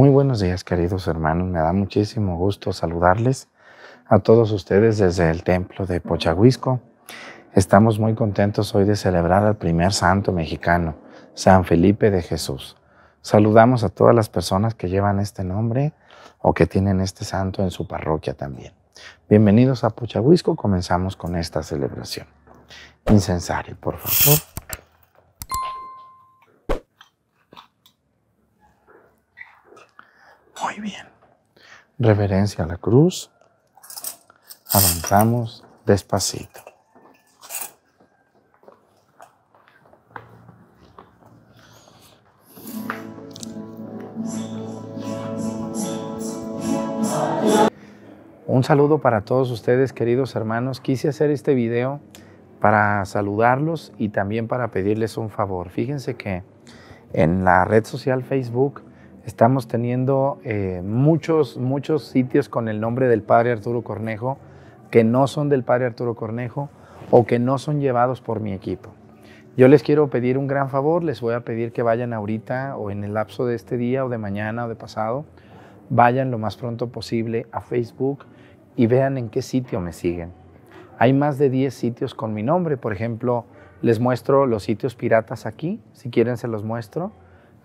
Muy buenos días, queridos hermanos. Me da muchísimo gusto saludarles a todos ustedes desde el templo de Pochagüisco. Estamos muy contentos hoy de celebrar al primer santo mexicano, San Felipe de Jesús. Saludamos a todas las personas que llevan este nombre o que tienen este santo en su parroquia también. Bienvenidos a Pochagüisco. Comenzamos con esta celebración. Incensario, por favor. Muy bien. Reverencia a la cruz. Avanzamos despacito. Un saludo para todos ustedes, queridos hermanos. Quise hacer este video para saludarlos y también para pedirles un favor. Fíjense que en la red social Facebook estamos teniendo muchos sitios con el nombre del Padre Arturo Cornejo que no son del Padre Arturo Cornejo o que no son llevados por mi equipo. Yo les quiero pedir un gran favor, les voy a pedir que vayan ahorita o en el lapso de este día o de mañana o de pasado, vayan lo más pronto posible a Facebook y vean en qué sitio me siguen. Hay más de 10 sitios con mi nombre. Por ejemplo, les muestro los sitios piratas aquí, si quieren se los muestro.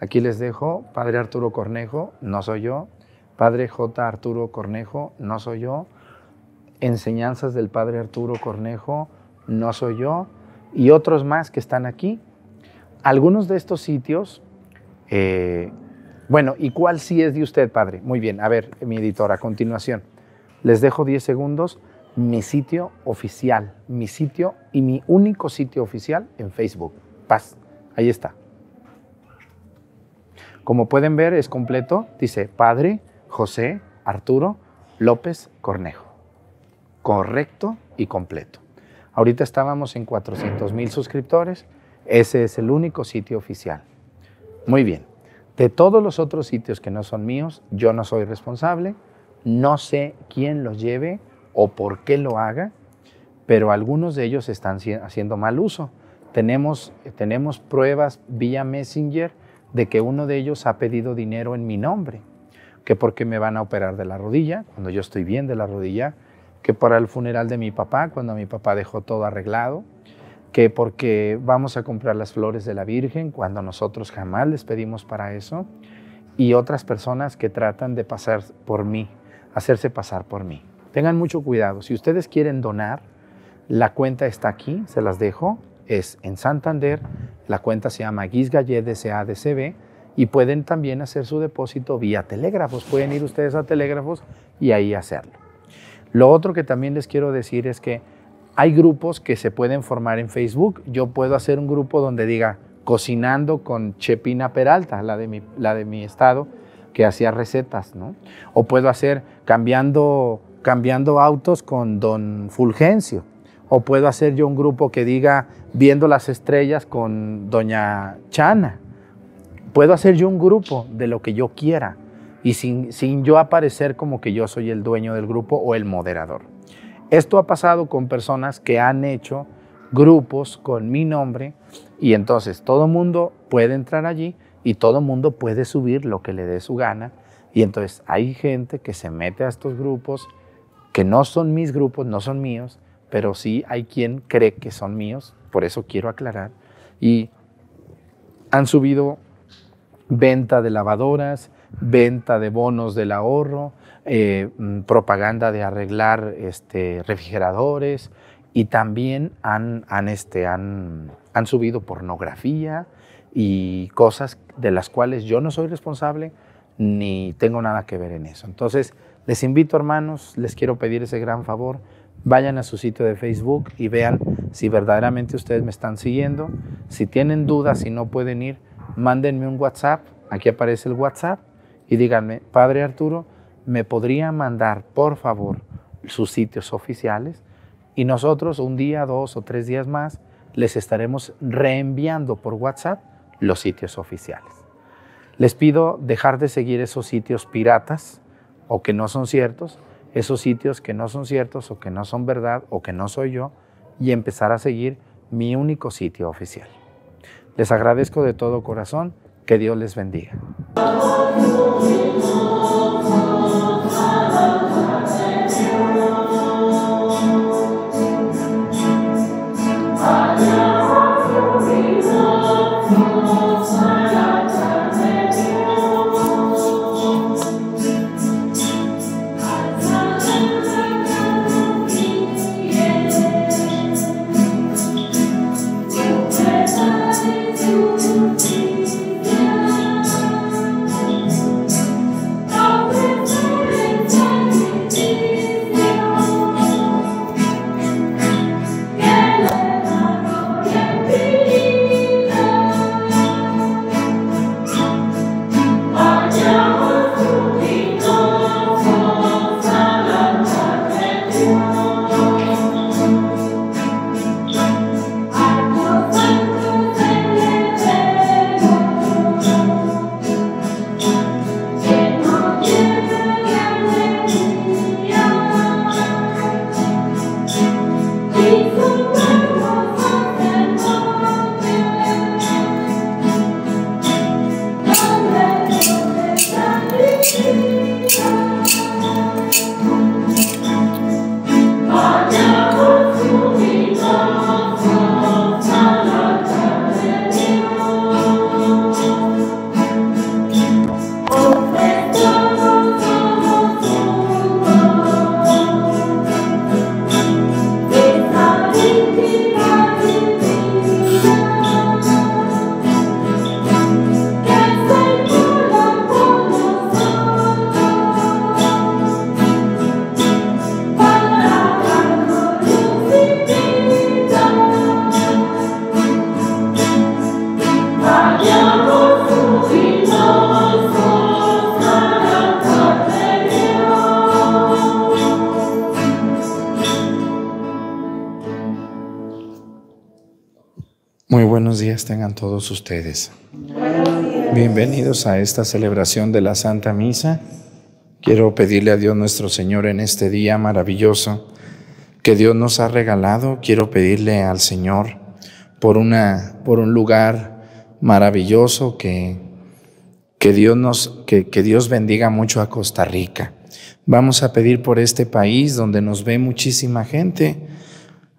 Aquí les dejo Padre Arturo Cornejo, no soy yo. Padre J. Arturo Cornejo, no soy yo. Enseñanzas del Padre Arturo Cornejo, no soy yo. Y otros más que están aquí. Algunos de estos sitios, bueno, ¿y cuál sí es de usted, padre? Muy bien, a ver, mi editora, a continuación. Les dejo 10 segundos. Mi sitio oficial, mi sitio y mi único sitio oficial en Facebook. Paz, ahí está. Como pueden ver, es completo. Dice Padre José Arturo López Cornejo. Correcto y completo. Ahorita estábamos en 400,000 suscriptores. Ese es el único sitio oficial. Muy bien. De todos los otros sitios que no son míos, yo no soy responsable. No sé quién los lleve o por qué lo haga, pero algunos de ellos están haciendo mal uso. Tenemos pruebas vía Messenger de que uno de ellos ha pedido dinero en mi nombre, que porque me van a operar de la rodilla, cuando yo estoy bien de la rodilla, que para el funeral de mi papá, cuando mi papá dejó todo arreglado, que porque vamos a comprar las flores de la Virgen, cuando nosotros jamás les pedimos para eso, y otras personas que tratan de pasar por mí, hacerse pasar por mí. Tengan mucho cuidado. Si ustedes quieren donar, la cuenta está aquí, se las dejo. Es en Santander, la cuenta se llama Guisgallé DCA DCB, y pueden también hacer su depósito vía Telégrafos. Pueden ir ustedes a Telégrafos y ahí hacerlo. Lo otro que también les quiero decir es que hay grupos que se pueden formar en Facebook. Yo puedo hacer un grupo donde diga Cocinando con Chepina Peralta, la de mi estado, que hacía recetas, ¿no? O puedo hacer cambiando autos con Don Fulgencio. O puedo hacer yo un grupo que diga Viendo las estrellas con Doña Chana. Puedo hacer yo un grupo de lo que yo quiera y sin yo aparecer como que yo soy el dueño del grupo o el moderador. Esto ha pasado con personas que han hecho grupos con mi nombre y entonces todo mundo puede entrar allí y todo mundo puede subir lo que le dé su gana. Y entonces hay gente que se mete a estos grupos que no son mis grupos, no son míos, pero sí hay quien cree que son míos, por eso quiero aclarar. Y han subido venta de lavadoras, venta de bonos del ahorro, propaganda de arreglar refrigeradores, y también han subido pornografía y cosas de las cuales yo no soy responsable ni tengo nada que ver en eso. Entonces, les invito, hermanos, les quiero pedir ese gran favor. Vayan a su sitio de Facebook y vean si verdaderamente ustedes me están siguiendo. Si tienen dudas, si no pueden ir, mándenme un WhatsApp. Aquí aparece el WhatsApp y díganme, Padre Arturo, ¿me podría mandar, por favor, sus sitios oficiales? Y nosotros un día, 2 o 3 días más, les estaremos reenviando por WhatsApp los sitios oficiales. Les pido dejar de seguir esos sitios piratas o que no son ciertos, esos sitios que no son ciertos o que no son verdad o que no soy yo, y empezar a seguir mi único sitio oficial. Les agradezco de todo corazón. Que Dios les bendiga. Muy buenos días tengan todos ustedes. Bienvenidos a esta celebración de la Santa Misa. Quiero pedirle a Dios nuestro Señor en este día maravilloso que Dios nos ha regalado. Quiero pedirle al Señor por un lugar maravilloso que Dios bendiga mucho a Costa Rica. Vamos a pedir por este país donde nos ve muchísima gente.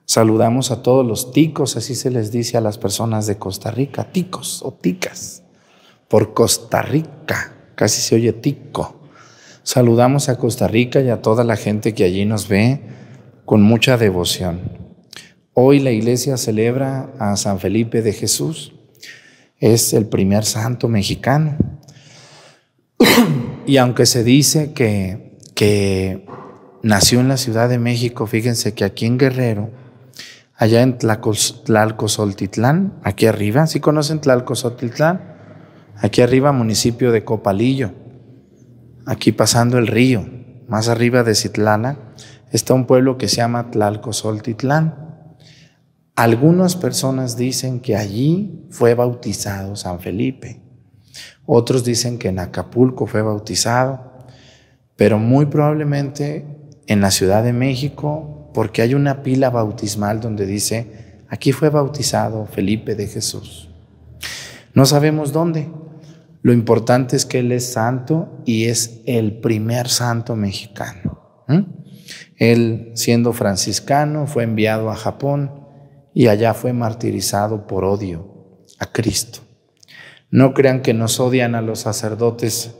Saludamos a todos los ticos, así se les dice a las personas de Costa Rica, ticos o ticas, por Costa Rica, casi se oye tico. Saludamos a Costa Rica y a toda la gente que allí nos ve con mucha devoción. Hoy la iglesia celebra a San Felipe de Jesús, es el primer santo mexicano. Y aunque se dice que nació en la Ciudad de México, fíjense que aquí en Guerrero, allá en Tlalcosoltitlán, aquí arriba, ¿sí conocen Tlalcosoltitlán? Aquí arriba, municipio de Copalillo, aquí pasando el río, más arriba de Zitlana, está un pueblo que se llama Tlalcosoltitlán. Algunas personas dicen que allí fue bautizado San Felipe, otros dicen que en Acapulco fue bautizado, pero muy probablemente en la Ciudad de México, porque hay una pila bautismal donde dice, aquí fue bautizado Felipe de Jesús. No sabemos dónde. Lo importante es que él es santo y es el primer santo mexicano. Él, siendo franciscano, fue enviado a Japón y allá fue martirizado por odio a Cristo. No crean que nos odian a los sacerdotes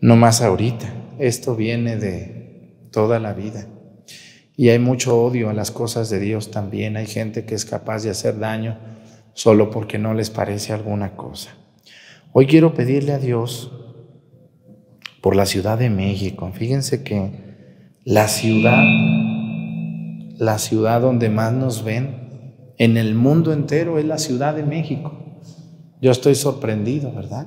nomás ahorita. Esto viene de toda la vida. Y hay mucho odio a las cosas de Dios también. Hay gente que es capaz de hacer daño solo porque no les parece alguna cosa. Hoy quiero pedirle a Dios por la Ciudad de México. Fíjense que la ciudad donde más nos ven en el mundo entero es la Ciudad de México. Yo estoy sorprendido, ¿verdad?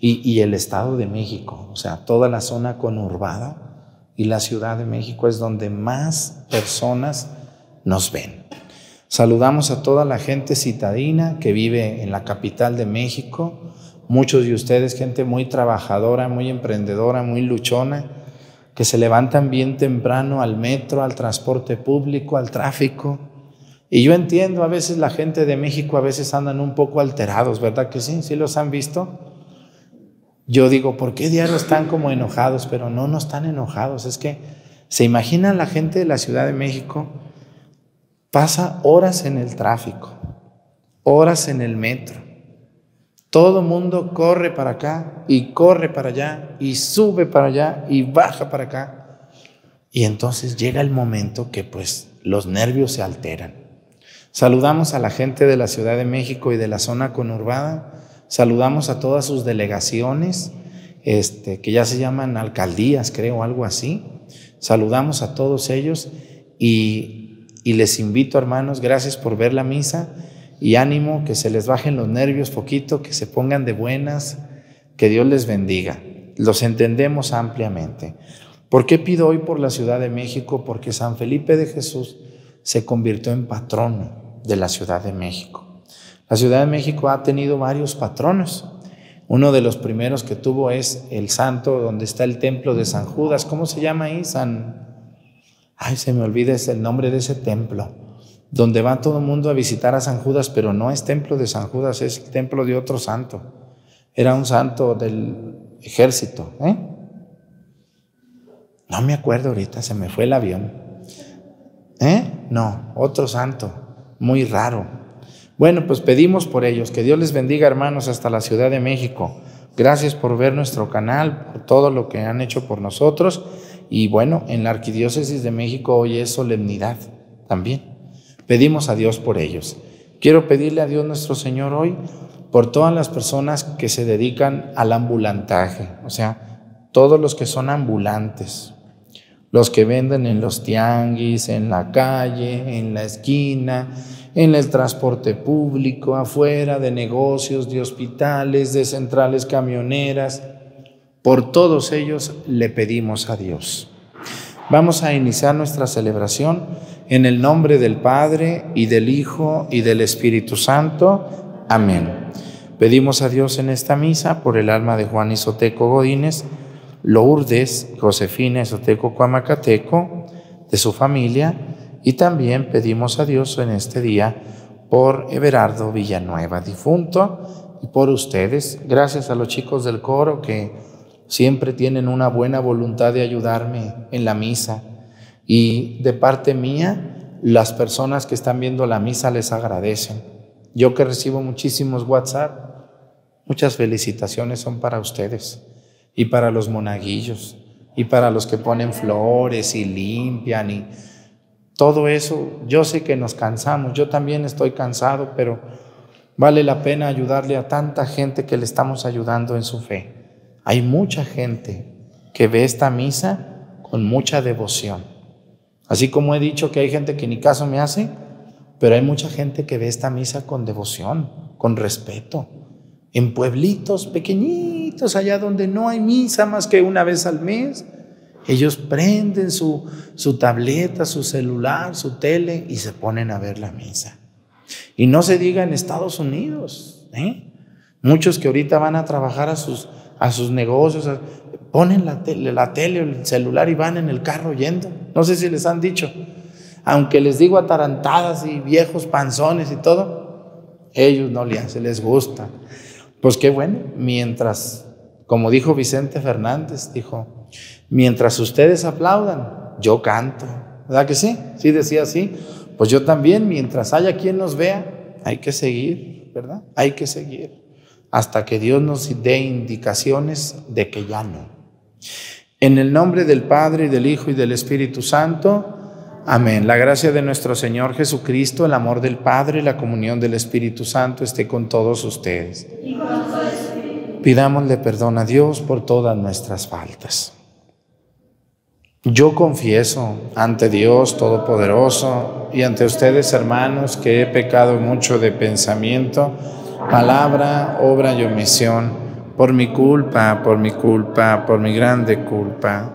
Y el Estado de México, o sea, toda la zona conurbada. Y la Ciudad de México es donde más personas nos ven. Saludamos a toda la gente citadina que vive en la capital de México. Muchos de ustedes, gente muy trabajadora, muy emprendedora, muy luchona, que se levantan bien temprano al metro, al transporte público, al tráfico. Y yo entiendo, a veces la gente de México, a veces andan un poco alterados, ¿verdad que sí? ¿Sí los han visto? Yo digo, ¿por qué diario están como enojados? Pero no están enojados. Es que se imaginan la gente de la Ciudad de México, pasa horas en el tráfico, horas en el metro. Todo mundo corre para acá y corre para allá y sube para allá y baja para acá. Y entonces llega el momento que pues los nervios se alteran. Saludamos a la gente de la Ciudad de México y de la zona conurbada. Saludamos a todas sus delegaciones, que ya se llaman alcaldías, creo, algo así. Saludamos a todos ellos y les invito, hermanos, gracias por ver la misa y ánimo, que se les bajen los nervios poquito, que se pongan de buenas, que Dios les bendiga. Los entendemos ampliamente. ¿Por qué pido hoy por la Ciudad de México? Porque San Felipe de Jesús se convirtió en patrono de la Ciudad de México. La Ciudad de México ha tenido varios patronos. Uno de los primeros que tuvo es el santo donde está el templo de San Judas. ¿Cómo se llama ahí? Ay, se me olvida el nombre de ese templo. Donde va todo el mundo a visitar a San Judas, pero no es templo de San Judas, es el templo de otro santo. Era un santo del ejército. No me acuerdo ahorita, se me fue el avión. No, otro santo, muy raro. Bueno, pues pedimos por ellos, que Dios les bendiga, hermanos, hasta la Ciudad de México. Gracias por ver nuestro canal, por todo lo que han hecho por nosotros. Y bueno, en la Arquidiócesis de México hoy es solemnidad también. Pedimos a Dios por ellos. Quiero pedirle a Dios nuestro Señor hoy por todas las personas que se dedican al ambulantaje, o sea, todos los que son ambulantes, los que venden en los tianguis, en la calle, en la esquina, en el transporte público, afuera de negocios, de hospitales, de centrales camioneras. Por todos ellos le pedimos a Dios. Vamos a iniciar nuestra celebración en el nombre del Padre, y del Hijo, y del Espíritu Santo. Amén. Pedimos a Dios en esta misa por el alma de Juan Isoteco Godínez, Lourdes Josefina Zoteco Cuamacateco, de su familia, y también pedimos a Dios en este día por Everardo Villanueva, difunto, y por ustedes. Gracias a los chicos del coro que siempre tienen una buena voluntad de ayudarme en la misa. Y de parte mía, las personas que están viendo la misa les agradecen. Yo que recibo muchísimos WhatsApp, muchas felicitaciones son para ustedes y para los monaguillos y para los que ponen flores y limpian y todo eso. Yo sé que nos cansamos, yo también estoy cansado, pero vale la pena ayudarle a tanta gente que le estamos ayudando en su fe. Hay mucha gente que ve esta misa con mucha devoción. Así como he dicho que hay gente que ni caso me hace, pero hay mucha gente que ve esta misa con devoción, con respeto, en pueblitos pequeñitos, allá donde no hay misa más que una vez al mes. Ellos prenden su tableta, su celular, su tele y se ponen a ver la misa. Y no se diga en Estados Unidos, ¿eh? Muchos que ahorita van a trabajar a sus negocios, ponen la tele o el celular y van en el carro yendo. No sé si les han dicho. Aunque les digo atarantadas y viejos panzones y todo, ellos no le hacen, les gusta. Pues qué bueno, mientras, como dijo Vicente Fernández, dijo, mientras ustedes aplaudan, yo canto. ¿Verdad que sí? Sí decía así. Pues yo también, mientras haya quien nos vea, hay que seguir, ¿verdad? Hay que seguir hasta que Dios nos dé indicaciones de que ya no. En el nombre del Padre, y del Hijo, y del Espíritu Santo, amén. La gracia de nuestro Señor Jesucristo, el amor del Padre y la comunión del Espíritu Santo esté con todos ustedes. Y con su espíritu. Pidámosle perdón a Dios por todas nuestras faltas. Yo confieso ante Dios Todopoderoso y ante ustedes, hermanos, que he pecado mucho de pensamiento, palabra, obra y omisión, por mi culpa, por mi grande culpa.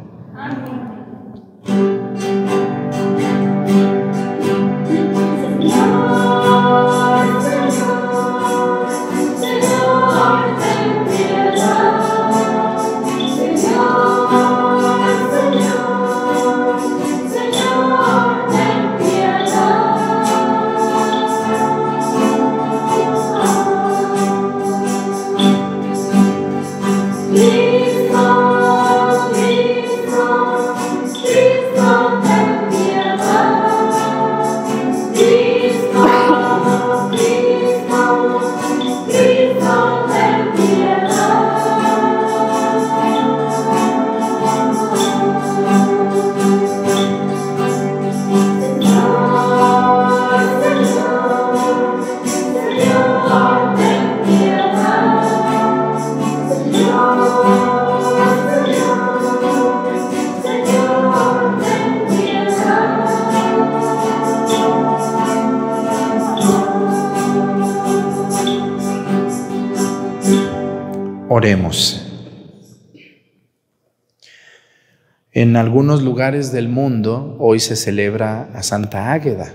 Oremos. En algunos lugares del mundo hoy se celebra a Santa Águeda.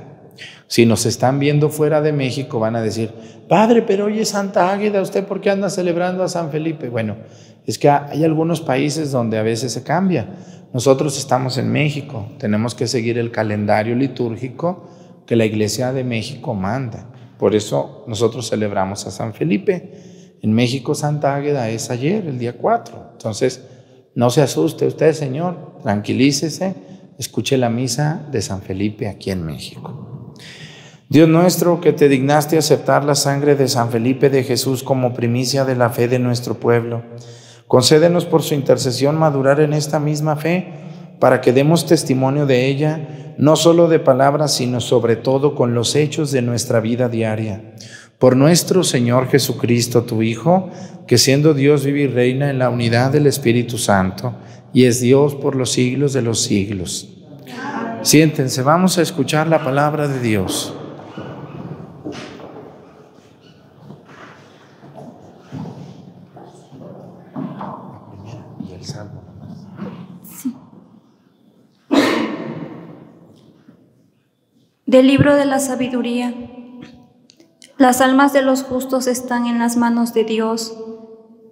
Si nos están viendo fuera de México van a decir, padre, pero hoy es Santa Águeda, ¿usted por qué anda celebrando a San Felipe? Bueno, es que hay algunos países donde a veces se cambia. Nosotros estamos en México, tenemos que seguir el calendario litúrgico que la Iglesia de México manda. Por eso nosotros celebramos a San Felipe. En México, Santa Águeda es ayer, el día 4. Entonces, no se asuste usted, señor, tranquilícese, escuche la misa de San Felipe aquí en México. Dios nuestro, que te dignaste aceptar la sangre de San Felipe de Jesús como primicia de la fe de nuestro pueblo, concédenos por su intercesión madurar en esta misma fe, para que demos testimonio de ella, no solo de palabras, sino sobre todo con los hechos de nuestra vida diaria. Por nuestro Señor Jesucristo, tu Hijo, que siendo Dios vive y reina en la unidad del Espíritu Santo, y es Dios por los siglos de los siglos. Siéntense, vamos a escuchar la palabra de Dios. Del libro de la sabiduría. Las almas de los justos están en las manos de Dios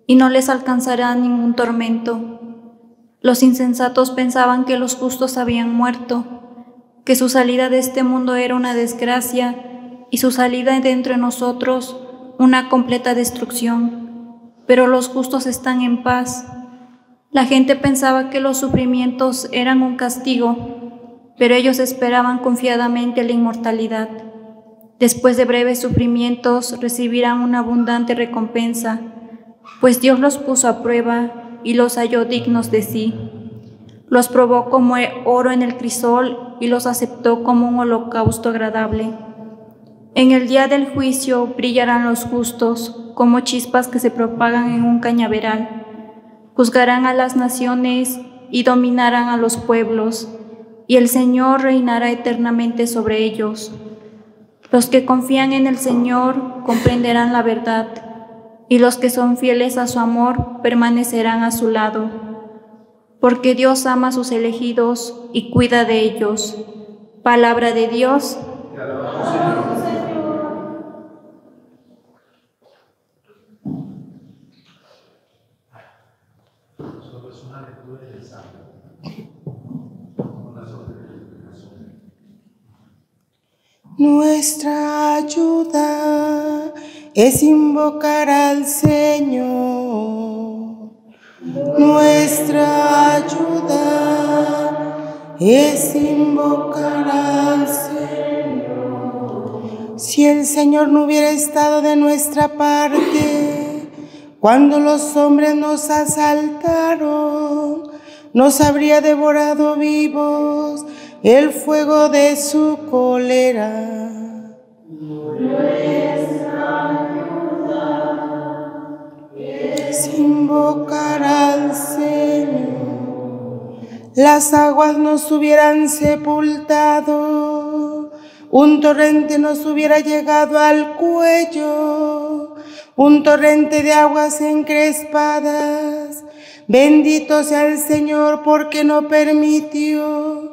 y no les alcanzará ningún tormento. Los insensatos pensaban que los justos habían muerto, que su salida de este mundo era una desgracia y su salida de entre nosotros una completa destrucción. Pero los justos están en paz. La gente pensaba que los sufrimientos eran un castigo, pero ellos esperaban confiadamente la inmortalidad. Después de breves sufrimientos recibirán una abundante recompensa, pues Dios los puso a prueba y los halló dignos de sí. Los probó como oro en el crisol y los aceptó como un holocausto agradable. En el día del juicio brillarán los justos como chispas que se propagan en un cañaveral. Juzgarán a las naciones y dominarán a los pueblos, y el Señor reinará eternamente sobre ellos. Los que confían en el Señor comprenderán la verdad, y los que son fieles a su amor permanecerán a su lado, porque Dios ama a sus elegidos y cuida de ellos. Palabra de Dios. Te alabamos, Señor. Nuestra ayuda es invocar al Señor. Nuestra ayuda es invocar al Señor. Si el Señor no hubiera estado de nuestra parte, cuando los hombres nos asaltaron, nos habría devorado vivos el fuego de su cólera. Nuestra ayuda es invocar al Señor. Las aguas nos hubieran sepultado, un torrente nos hubiera llegado al cuello, un torrente de aguas encrespadas. Bendito sea el Señor porque no permitió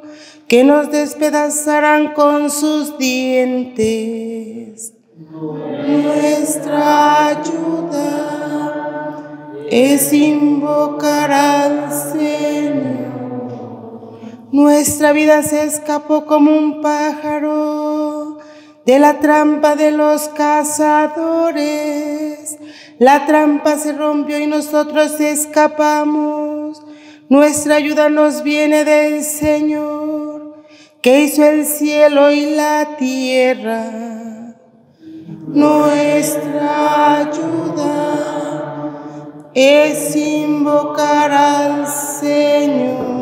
que nos despedazaran con sus dientes. Nuestra ayuda es invocar al Señor. Nuestra vida se escapó como un pájaro de la trampa de los cazadores. La trampa se rompió y nosotros escapamos. Nuestra ayuda nos viene del Señor, que hizo el cielo y la tierra. Nuestra ayuda es invocar al Señor.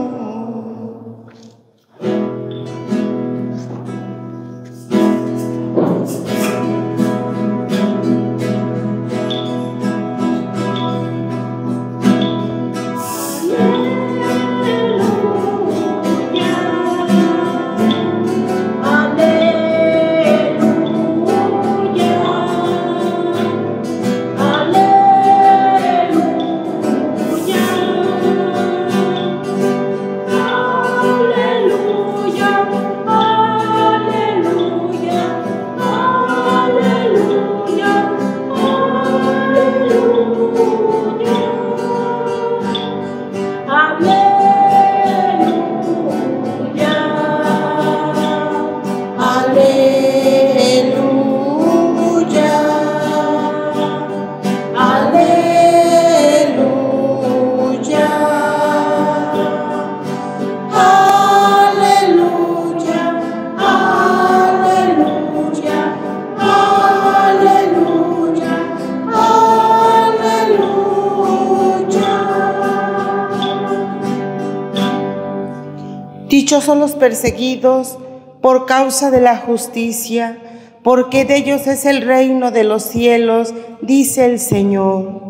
Son los perseguidos por causa de la justicia, porque de ellos es el reino de los cielos, dice el Señor.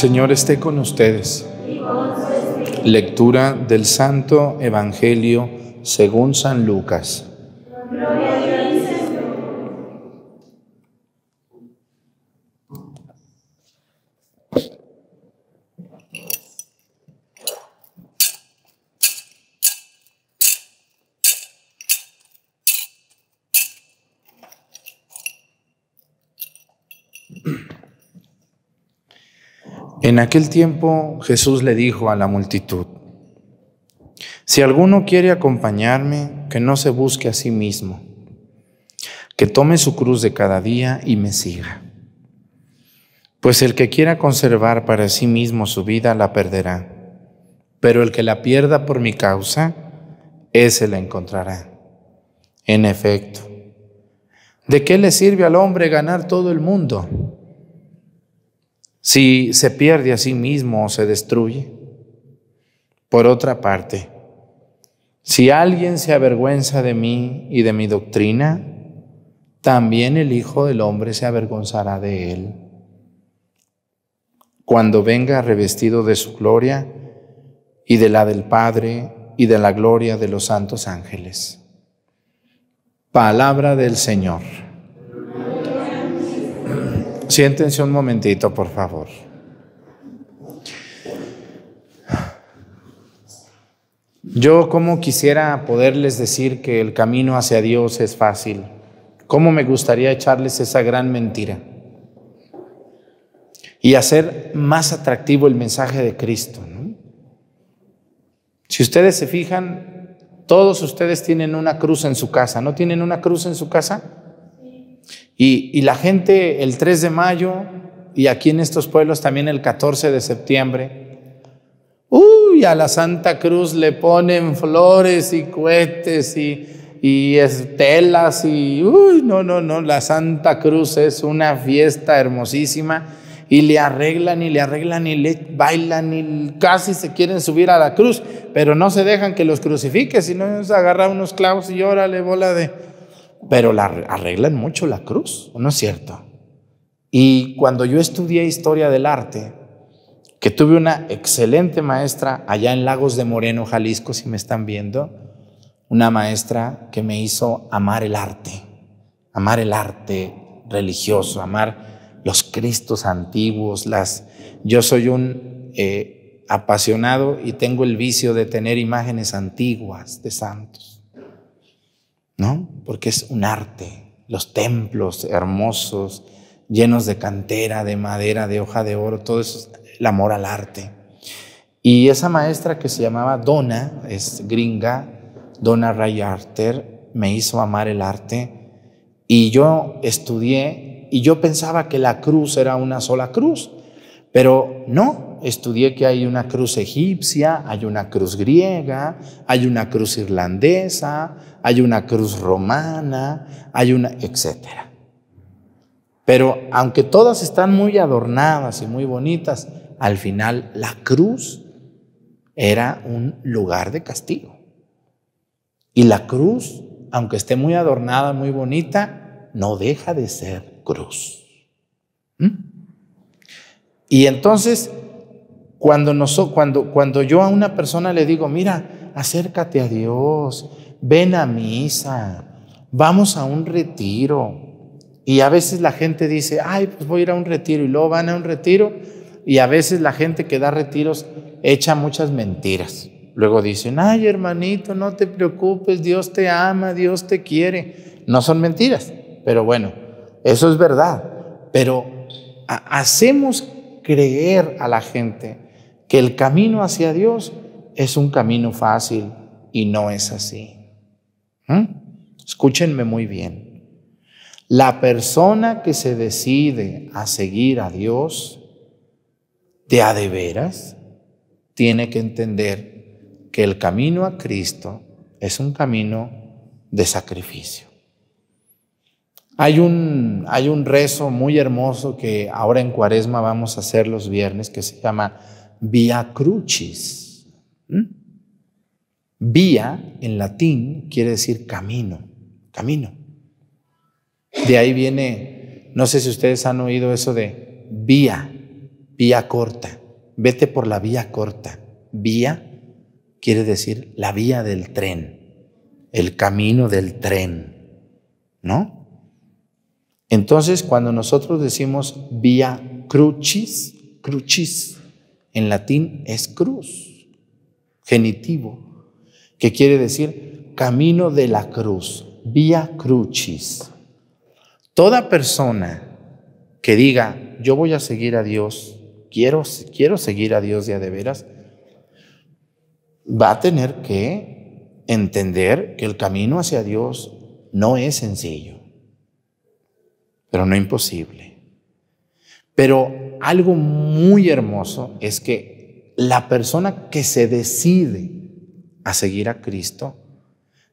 Señor esté con ustedes. Lectura del Santo Evangelio según San Lucas. En aquel tiempo Jesús le dijo a la multitud: si alguno quiere acompañarme, que no se busque a sí mismo, que tome su cruz de cada día y me siga. Pues el que quiera conservar para sí mismo su vida la perderá, pero el que la pierda por mi causa, ese la encontrará. En efecto, ¿de qué le sirve al hombre ganar todo el mundo si se pierde a sí mismo o se destruye? Por otra parte, si alguien se avergüenza de mí y de mi doctrina, también el Hijo del Hombre se avergonzará de él, cuando venga revestido de su gloria y de la del Padre y de la gloria de los santos ángeles. Palabra del Señor. Siéntense un momentito, por favor. Yo como quisiera poderles decir que el camino hacia Dios es fácil. Cómo me gustaría echarles esa gran mentira y hacer más atractivo el mensaje de Cristo, ¿no? Si ustedes se fijan, todos ustedes tienen una cruz en su casa. ¿No tienen una cruz en su casa? Y la gente el 3 de mayo, y aquí en estos pueblos también el 14 de septiembre, ¡uy! A la Santa Cruz le ponen flores y cohetes y estelas y ¡uy! No, la Santa Cruz es una fiesta hermosísima y le arreglan y le bailan y casi se quieren subir a la cruz, pero no se dejan que los crucifique, sino se agarran unos clavos y órale, bola de... Pero la arreglan mucho la cruz, ¿no es cierto? Y cuando yo estudié Historia del Arte, que tuve una excelente maestra allá en Lagos de Moreno, Jalisco, si me están viendo, una maestra que me hizo amar el arte religioso, amar los cristos antiguos, Yo soy un apasionado y tengo el vicio de tener imágenes antiguas de santos, ¿no? Porque es un arte, los templos hermosos, llenos de cantera, de madera, de hoja de oro, todo eso es el amor al arte. Y esa maestra que se llamaba Donna, es gringa, Donna Rayarter, me hizo amar el arte y yo estudié y yo pensaba que la cruz era una sola cruz, pero no, estudié que hay una cruz egipcia, hay una cruz griega, hay una cruz irlandesa, hay una cruz romana, hay una, etcétera. Pero aunque todas están muy adornadas y muy bonitas, al final la cruz era un lugar de castigo. Y la cruz, aunque esté muy adornada, muy bonita, no deja de ser cruz. Y entonces, cuando yo a una persona le digo, mira, acércate a Dios, ven a misa, vamos a un retiro. Y a veces la gente dice, ay, pues voy a ir a un retiro, y luego van a un retiro. Y a veces la gente que da retiros echa muchas mentiras. Luego dicen, ay, hermanito, no te preocupes, Dios te ama, Dios te quiere. No son mentiras, pero bueno, eso es verdad. Pero hacemos creer a la gente que el camino hacia Dios es un camino fácil y no es así. Escúchenme muy bien. La persona que se decide a seguir a Dios de a de veras tiene que entender que el camino a Cristo es un camino de sacrificio. Hay un rezo muy hermoso que ahora en Cuaresma vamos a hacer los viernes, que se llama Via Crucis. Via, en latín, quiere decir camino, camino. De ahí viene, no sé si ustedes han oído eso de vía, vía corta, vete por la vía corta. Vía quiere decir la vía del tren, el camino del tren, ¿no? Entonces, cuando nosotros decimos vía crucis, crucis en latín es cruz, genitivo, que quiere decir camino de la cruz, vía crucis. Toda persona que diga, yo voy a seguir a Dios, quiero seguir a Dios ya de veras, va a tener que entender que el camino hacia Dios no es sencillo, pero no imposible. Pero algo muy hermoso es que la persona que se decide a seguir a Cristo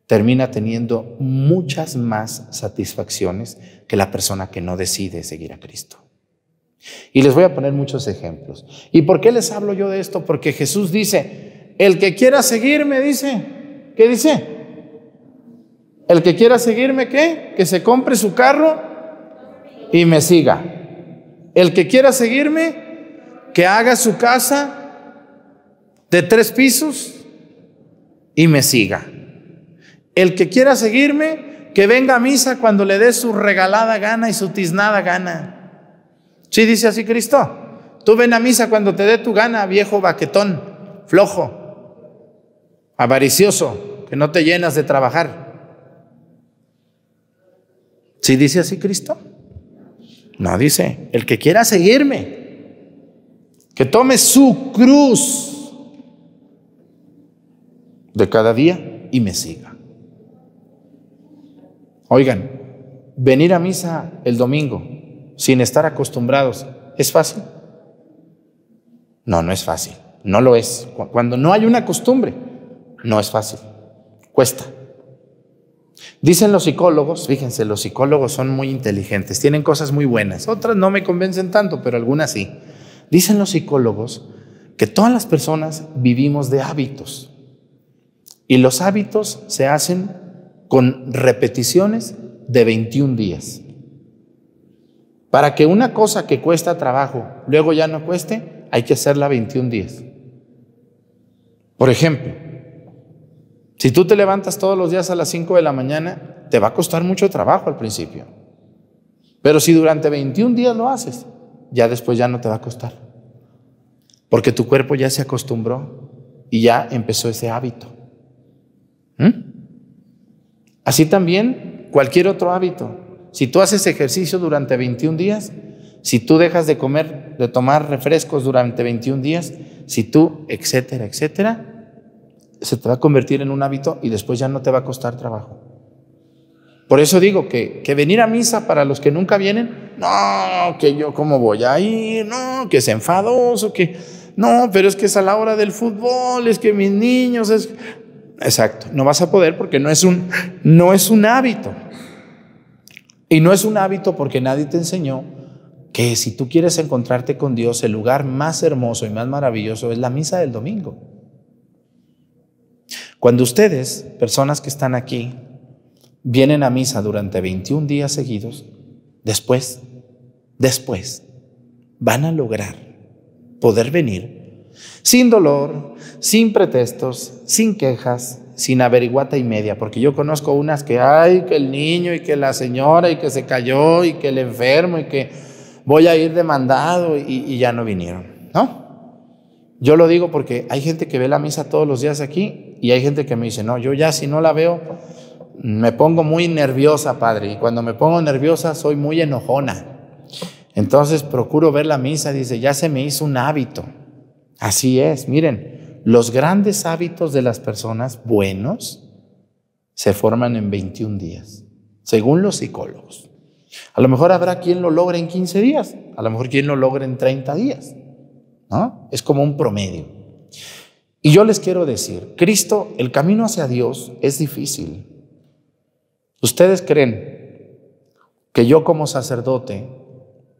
termina teniendo muchas más satisfacciones que la persona que no decide seguir a Cristo. Y les voy a poner muchos ejemplos. ¿Y por qué les hablo yo de esto? Porque Jesús dice, el que quiera seguirme, dice, ¿qué dice? El que quiera seguirme, ¿qué? Que se compre su carro y me siga. El que quiera seguirme, que haga su casa de 3 pisos y me siga. El que quiera seguirme, que venga a misa cuando le dé su regalada gana y su tiznada gana. ¿Sí dice así Cristo? Tú ven a misa cuando te dé tu gana, viejo baquetón, flojo, avaricioso, que no te llenas de trabajar. ¿Sí dice así Cristo? No, dice, el que quiera seguirme, que tome su cruz de cada día y me siga. Oigan, venir a misa el domingo sin estar acostumbrados, ¿es fácil? No, no es fácil, no lo es. Cuando no hay una costumbre, no es fácil, cuesta. Dicen los psicólogos, fíjense, los psicólogos son muy inteligentes, tienen cosas muy buenas, otras no me convencen tanto, pero algunas sí. Dicen los psicólogos que todas las personas vivimos de hábitos y los hábitos se hacen con repeticiones de 21 días. Para que una cosa que cuesta trabajo luego ya no cueste, hay que hacerla 21 días. Por ejemplo, si tú te levantas todos los días a las 5 de la mañana, te va a costar mucho trabajo al principio. Pero si durante 21 días lo haces, ya después ya no te va a costar. Porque tu cuerpo ya se acostumbró y ya empezó ese hábito. Así también cualquier otro hábito. Si tú haces ejercicio durante 21 días, si tú dejas de comer, de tomar refrescos durante 21 días, si tú, etcétera, etcétera, se te va a convertir en un hábito y después ya no te va a costar trabajo. Por eso digo que venir a misa para los que nunca vienen, no, que yo cómo voy a ir, no, que es enfadoso, que no, pero es que es a la hora del fútbol, es que mis niños, es... Exacto, no vas a poder porque no es un hábito. Y no es un hábito porque nadie te enseñó que si tú quieres encontrarte con Dios, el lugar más hermoso y más maravilloso es la misa del domingo. Cuando ustedes, personas que están aquí, vienen a misa durante 21 días seguidos, después van a lograr poder venir sin dolor, sin pretextos, sin quejas, sin averiguata y media, porque yo conozco unas que, ay, que el niño y que la señora y que se cayó y que el enfermo y que voy a ir demandado y ya no vinieron, ¿no? Yo lo digo porque hay gente que ve la misa todos los días aquí. Y hay gente que me dice, no, yo ya si no la veo, me pongo muy nerviosa, padre. Y cuando me pongo nerviosa, soy muy enojona. Entonces procuro ver la misa, dice, ya se me hizo un hábito. Así es, miren, los grandes hábitos de las personas buenos se forman en 21 días, según los psicólogos. A lo mejor habrá quien lo logre en 15 días, a lo mejor quien lo logre en 30 días, ¿no? Es como un promedio. Y yo les quiero decir, Cristo, el camino hacia Dios es difícil. ¿Ustedes creen que yo como sacerdote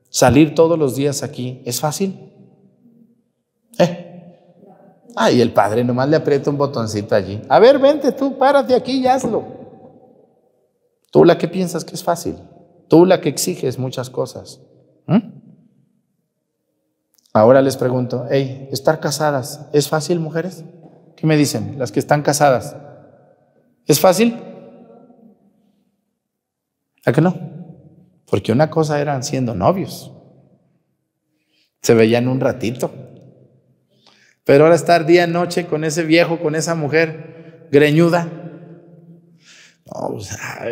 salir todos los días aquí es fácil? Ay, el padre nomás le aprieta un botoncito allí. A ver, vente tú, párate aquí y hazlo. Tú la que piensas que es fácil, tú la que exiges muchas cosas. Ahora les pregunto, hey, ¿estar casadas es fácil, mujeres? ¿Qué me dicen las que están casadas? ¿Es fácil? ¿A que no? Porque una cosa eran siendo novios. Se veían un ratito. Pero ahora estar día y noche con ese viejo, con esa mujer greñuda. No, o sea,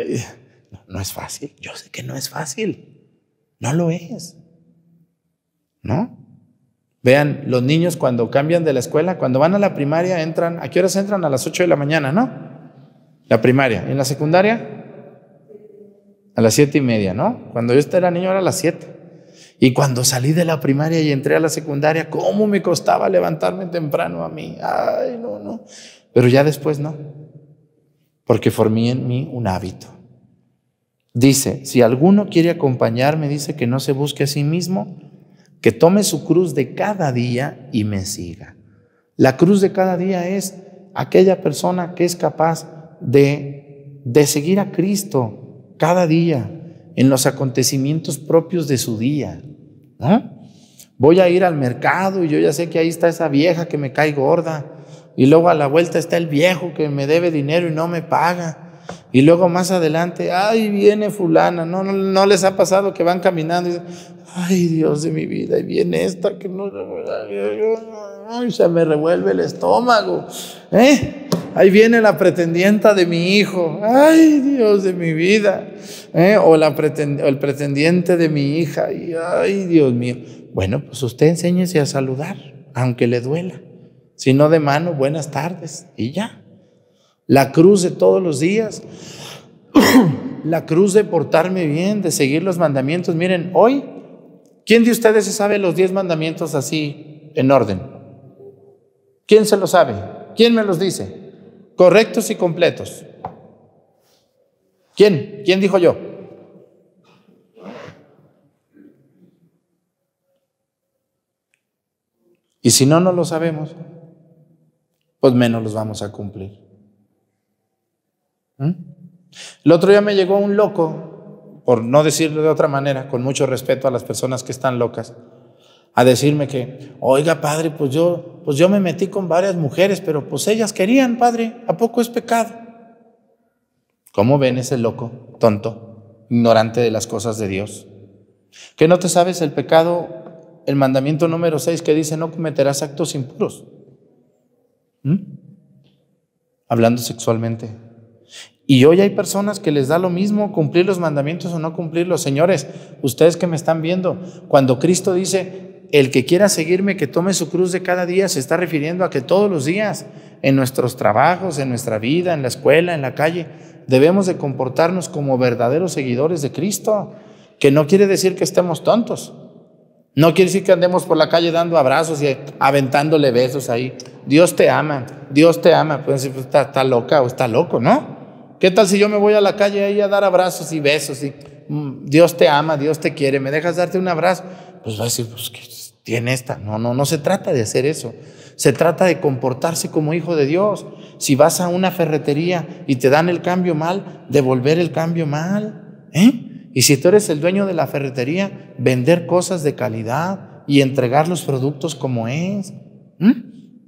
no es fácil. Yo sé que no es fácil. No lo es. ¿No? Vean, los niños cuando cambian de la escuela, cuando van a la primaria entran, ¿a qué horas entran? A las 8 de la mañana, ¿no? La primaria. ¿En la secundaria? A las 7:30, ¿no? Cuando yo era niño era a las 7. Y cuando salí de la primaria y entré a la secundaria, ¿cómo me costaba levantarme temprano a mí? Ay, no. Pero ya después no. Porque formé en mí un hábito. Dice, si alguno quiere acompañarme, dice que no se busque a sí mismo, que tome su cruz de cada día y me siga. La cruz de cada día es aquella persona que es capaz de seguir a Cristo cada día en los acontecimientos propios de su día, ¿no? Voy a ir al mercado y yo ya sé que ahí está esa vieja que me cae gorda y luego a la vuelta está el viejo que me debe dinero y no me paga. Y luego más adelante, ay, viene fulana, no les ha pasado que van caminando y dicen, ay, Dios de mi vida, y viene esta que no, ay, se me revuelve el estómago, ahí viene la pretendienta de mi hijo, ay, Dios de mi vida, o el pretendiente de mi hija, y, ay, Dios mío. Bueno, pues usted enséñese a saludar, aunque le duela, si no de mano, buenas tardes, y ya. La cruz de todos los días, la cruz de portarme bien, de seguir los mandamientos. Miren, hoy, ¿quién de ustedes se sabe los 10 mandamientos así en orden? ¿Quién se los sabe? ¿Quién me los dice? Correctos y completos. ¿Quién? ¿Quién dijo yo? Y si no lo sabemos, pues menos los vamos a cumplir. El otro día me llegó un loco, por no decirlo de otra manera, con mucho respeto a las personas que están locas, a decirme que, oiga padre, pues yo me metí con varias mujeres, pero pues ellas querían, padre, ¿a poco es pecado? ¿Cómo ven ese loco, tonto, ignorante de las cosas de Dios? ¿Que no te sabes el pecado, el mandamiento número 6 que dice no cometerás actos impuros? Hablando sexualmente. Y hoy hay personas que les da lo mismo cumplir los mandamientos o no cumplirlos. Señores, ustedes que me están viendo, cuando Cristo dice, el que quiera seguirme, que tome su cruz de cada día, se está refiriendo a que todos los días, en nuestros trabajos, en nuestra vida, en la escuela, en la calle, debemos de comportarnos como verdaderos seguidores de Cristo, que no quiere decir que estemos tontos. No quiere decir que andemos por la calle dando abrazos y aventándole besos ahí. Dios te ama, Dios te ama. Pueden decir, pues está loca o está loco, ¿no? ¿Qué tal si yo me voy a la calle ahí a dar abrazos y besos? Y Dios te ama, Dios te quiere, ¿me dejas darte un abrazo? Pues va a decir, pues ¿qué tiene esta? No se trata de hacer eso. Se trata de comportarse como hijo de Dios. Si vas a una ferretería y te dan el cambio mal, devolver el cambio mal. Y si tú eres el dueño de la ferretería, vender cosas de calidad y entregar los productos como es.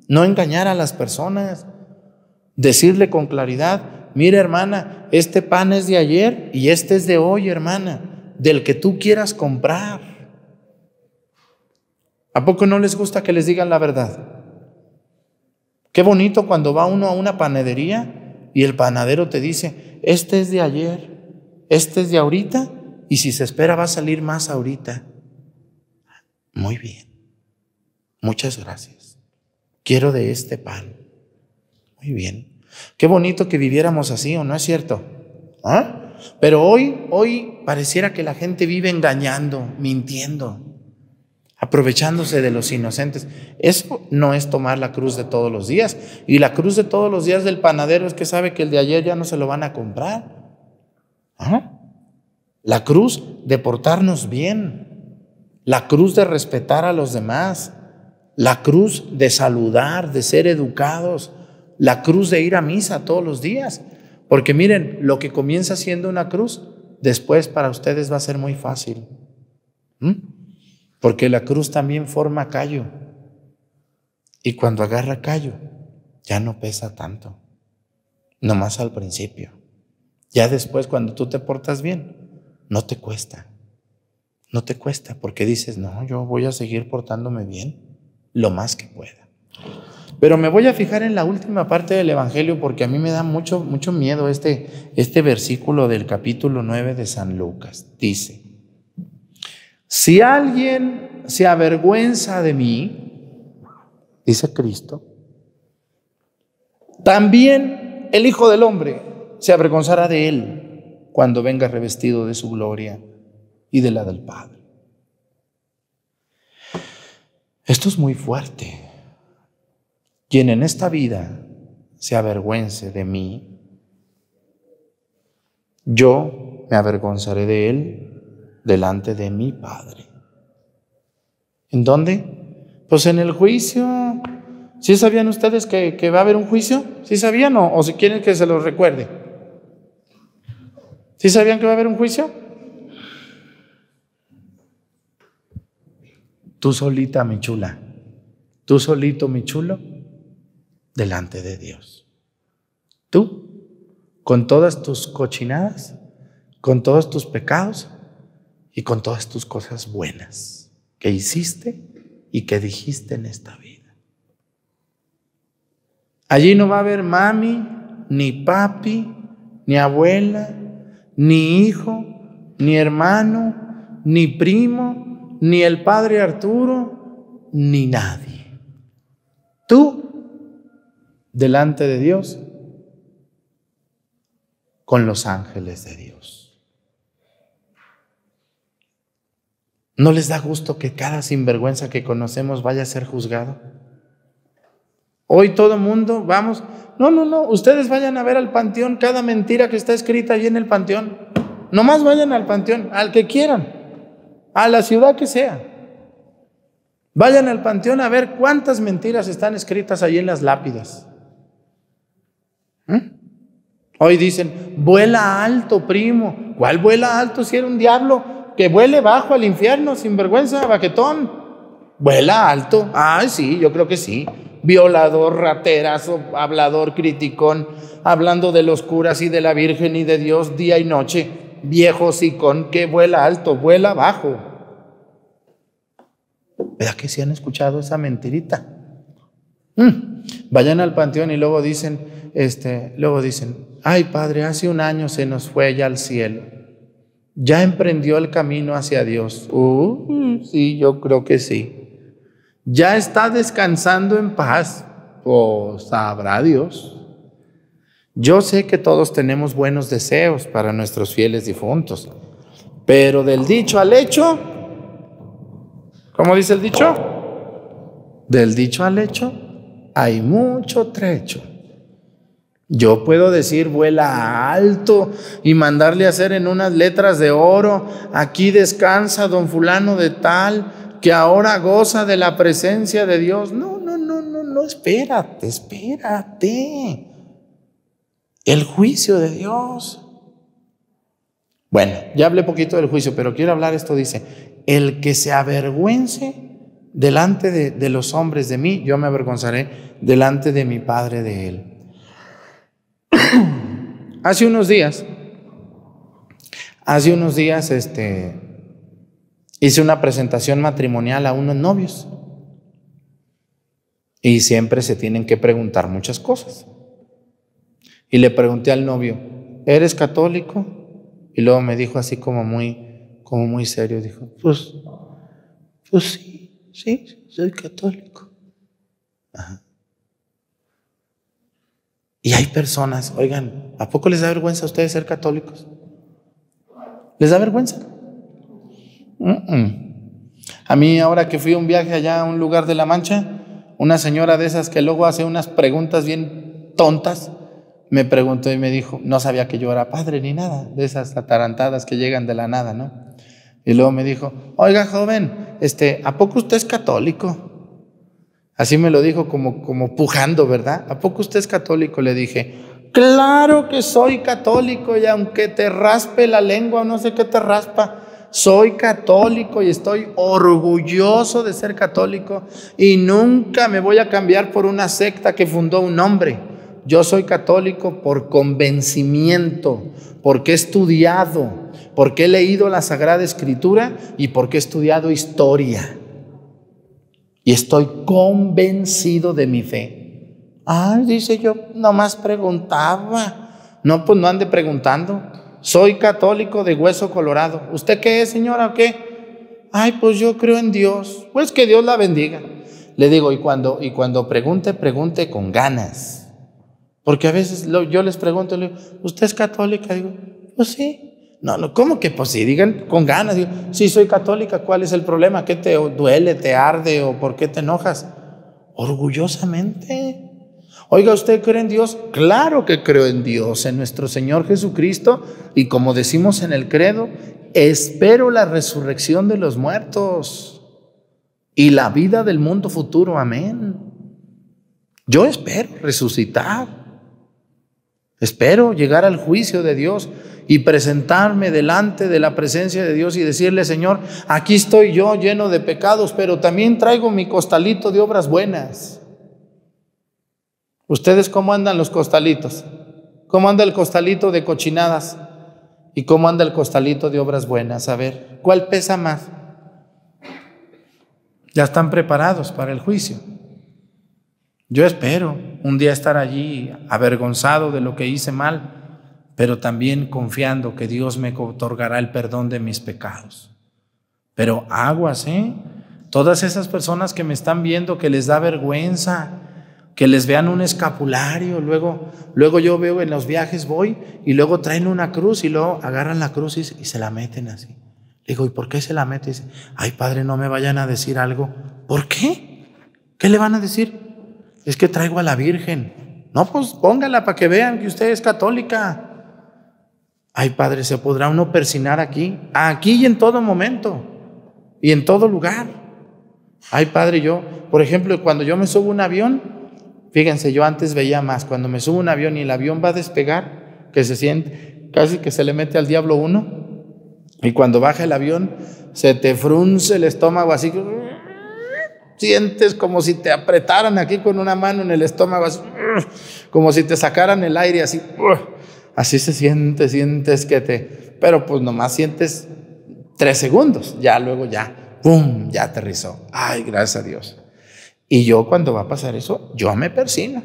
No engañar a las personas. Decirle con claridad, mira, hermana, este pan es de ayer y este es de hoy, hermana, del que tú quieras comprar. ¿A poco no les gusta que les digan la verdad? Qué bonito cuando va uno a una panadería y el panadero te dice, este es de ayer, este es de ahorita y si se espera va a salir más ahorita. Muy bien, muchas gracias. Quiero de este pan. Muy bien. Qué bonito que viviéramos así, ¿o no es cierto? ¿Ah? Pero hoy pareciera que la gente vive engañando, mintiendo, aprovechándose de los inocentes. Eso no es tomar la cruz de todos los días. Y la cruz de todos los días del panadero es que sabe que el de ayer ya no se lo van a comprar. ¿Ah? La cruz de portarnos bien, la cruz de respetar a los demás, la cruz de saludar, de ser educados, la cruz de ir a misa todos los días. Porque miren, lo que comienza siendo una cruz, después para ustedes va a ser muy fácil. porque la cruz también forma callo, y cuando agarra callo ya no pesa tanto, nomás al principio. Ya después, cuando tú te portas bien, no te cuesta, no te cuesta, porque dices, no, yo voy a seguir portándome bien lo más que pueda. Pero me voy a fijar en la última parte del Evangelio, porque a mí me da mucho miedo este versículo del capítulo 9 de San Lucas. Dice, si alguien se avergüenza de mí, dice Cristo, también el Hijo del Hombre se avergonzará de él cuando venga revestido de su gloria y de la del Padre. Esto es muy fuerte. Quien en esta vida se avergüence de mí, yo me avergonzaré de él delante de mi Padre. ¿En dónde? Pues en el juicio. ¿Sí sabían ustedes que va a haber un juicio? ¿Sí sabían o si quieren que se los recuerde? ¿Sí sabían que va a haber un juicio? Tú solita, mi chula, tú solito, mi chulo, delante de Dios. Tú, con todas tus cochinadas, con todos tus pecados y con todas tus cosas buenas que hiciste y que dijiste en esta vida. Allí no va a haber mami, ni papi, ni abuela, ni hijo, ni hermano, ni primo, ni el padre Arturo, ni nadie. Tú, delante de Dios, con los ángeles de Dios. ¿No les da gusto que cada sinvergüenza que conocemos vaya a ser juzgado? Hoy todo mundo, vamos, no, ustedes vayan a ver al panteón cada mentira que está escrita allí en el panteón. Nomás vayan al panteón, al que quieran, a la ciudad que sea. Vayan al panteón a ver cuántas mentiras están escritas allí en las lápidas. Hoy dicen, vuela alto, primo. ¿Cuál vuela alto si era un diablo? Que vuele bajo al infierno, sinvergüenza, baquetón. Vuela alto. Ay, sí, yo creo que sí. Violador, raterazo, hablador, criticón, hablando de los curas y de la Virgen y de Dios día y noche. Viejo sicón, que vuela alto, vuela bajo. ¿Verdad que sí han escuchado esa mentirita? Vayan al panteón y luego dicen, ay padre, hace un año se nos fue ya al cielo, ya emprendió el camino hacia Dios. Sí, yo creo que sí. Ya está descansando en paz. Pues sabrá Dios. Yo sé que todos tenemos buenos deseos para nuestros fieles difuntos, pero del dicho al hecho, ¿cómo dice el dicho? Del dicho al hecho hay mucho trecho. Yo puedo decir vuela alto y mandarle a hacer en unas letras de oro, aquí descansa don fulano de tal, que ahora goza de la presencia de Dios. No, espérate. El juicio de Dios. Bueno, ya hablé poquito del juicio, pero quiero hablar esto, dice, el que se avergüence delante de los hombres de mí, yo me avergonzaré delante de mi Padre de él. Hace unos días, hice una presentación matrimonial a unos novios y siempre se tienen que preguntar muchas cosas. Y le pregunté al novio, ¿eres católico? Y luego me dijo así como muy serio, dijo, pues sí, soy católico. Ajá. Y hay personas, oigan, ¿a poco les da vergüenza a ustedes ser católicos? ¿Les da vergüenza? A mí, ahora que fui a un viaje allá a un lugar de La Mancha, una señora de esas que luego hace unas preguntas bien tontas, me preguntó y me dijo, no sabía que yo era padre ni nada, de esas atarantadas que llegan de la nada, ¿no? Y luego me dijo, oiga joven, ¿a poco usted es católico? Así me lo dijo como pujando, ¿verdad? ¿A poco usted es católico? Le dije, claro que soy católico, y aunque te raspe la lengua o no sé qué te raspa, soy católico y estoy orgulloso de ser católico y nunca me voy a cambiar por una secta que fundó un hombre. Yo soy católico por convencimiento, porque he estudiado, porque he leído la Sagrada Escritura y porque he estudiado historia. Y estoy convencido de mi fe. Ah, dice, yo nomás preguntaba. No, pues no ande preguntando. Soy católico de hueso colorado. ¿Usted qué es, señora, o qué? Ay, pues yo creo en Dios. Pues que Dios la bendiga. Le digo, y cuando pregunte, pregunte con ganas. Porque a veces yo les pregunto, le digo, ¿usted es católica? Digo, pues sí. No, no, ¿cómo que pues sí? Digan con ganas. Digo, sí, soy católica. ¿Cuál es el problema? ¿Qué te duele, te arde o por qué te enojas? Orgullosamente. Oiga, ¿usted cree en Dios? Claro que creo en Dios, en nuestro Señor Jesucristo. Y como decimos en el credo, espero la resurrección de los muertos y la vida del mundo futuro. Amén. Yo espero resucitar. Espero llegar al juicio de Dios y presentarme delante de la presencia de Dios y decirle, Señor, aquí estoy yo lleno de pecados, pero también traigo mi costalito de obras buenas. ¿Ustedes cómo andan los costalitos? ¿Cómo anda el costalito de cochinadas? ¿Y cómo anda el costalito de obras buenas? A ver, ¿cuál pesa más? Ya están preparados para el juicio. Yo espero un día estar allí avergonzado de lo que hice mal, pero también confiando que Dios me otorgará el perdón de mis pecados. Pero aguas, ¿eh? Todas esas personas que me están viendo que les da vergüenza, que les vean un escapulario, luego yo veo en los viajes voy y luego traen una cruz y luego agarran la cruz y se la meten así. Digo, ¿y por qué se la meten? Dice, ay padre, no me vayan a decir algo. ¿Por qué? ¿Qué le van a decir? Es que traigo a la Virgen. No, pues póngala para que vean que usted es católica. Ay padre, ¿se podrá uno persinar aquí? Aquí y en todo momento y en todo lugar. Ay padre, yo, por ejemplo, cuando yo me subo a un avión, fíjense, yo antes veía más, cuando me subo a un avión y el avión va a despegar, que se siente, casi que se le mete al diablo uno, y cuando baja el avión, se te frunce el estómago así, sientes como si te apretaran aquí con una mano en el estómago, así, como si te sacaran el aire, así, así se siente, sientes que te, pero pues nomás sientes 3 segundos, ya luego ya, ¡pum!, ya aterrizó, ay, gracias a Dios. Y yo cuando va a pasar eso, yo me persino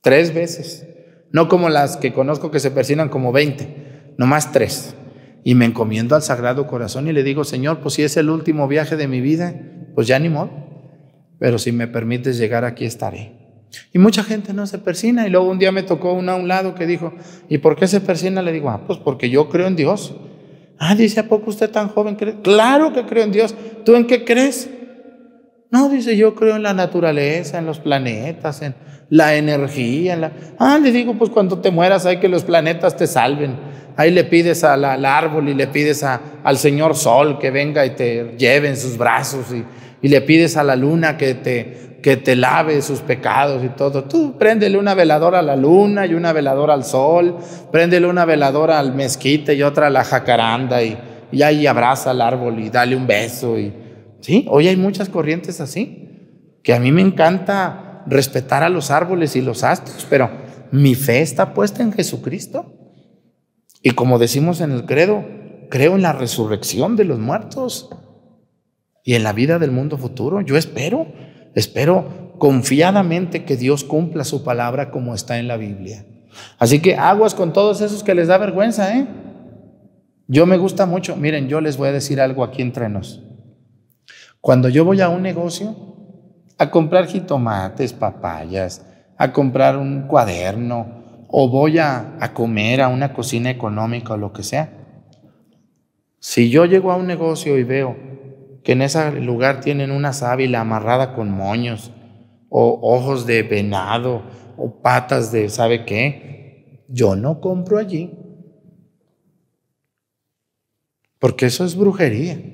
3 veces. No como las que conozco que se persinan como 20, nomás 3. Y me encomiendo al Sagrado Corazón y le digo, Señor, pues si es el último viaje de mi vida, pues ya ni modo. Pero si me permites llegar aquí estaré. Y mucha gente no se persina. Y luego un día me tocó una a un lado que dijo, ¿y por qué se persina? Le digo, pues porque yo creo en Dios. Ah, dice, ¿a poco usted tan joven cree? Claro que creo en Dios. ¿Tú en qué crees? No, dice, yo creo en la naturaleza, en los planetas, en la energía. Ah, le digo, pues cuando te mueras hay que los planetas te salven. Ahí le pides al árbol y le pides al Señor Sol que venga y te lleve en sus brazos y le pides a la luna que te lave sus pecados y todo. Tú préndele una veladora a la luna y una veladora al sol, préndele una veladora al mezquite y otra a la jacaranda y ahí abraza al árbol y dale un beso y... ¿Sí? Hoy hay muchas corrientes así, que a mí me encanta respetar a los árboles y los astros, pero mi fe está puesta en Jesucristo. Y como decimos en el credo, creo en la resurrección de los muertos y en la vida del mundo futuro. Yo espero confiadamente que Dios cumpla su palabra como está en la Biblia. Así que aguas con todos esos que les da vergüenza, ¿eh? Yo me gusta mucho. Miren, yo les voy a decir algo aquí entre nos. Cuando yo voy a un negocio a comprar jitomates, papayas, a comprar un cuaderno o voy a comer a una cocina económica o lo que sea, si yo llego a un negocio y veo que en ese lugar tienen una sábila amarrada con moños o ojos de venado o patas de ¿sabe qué?, yo no compro allí porque eso es brujería.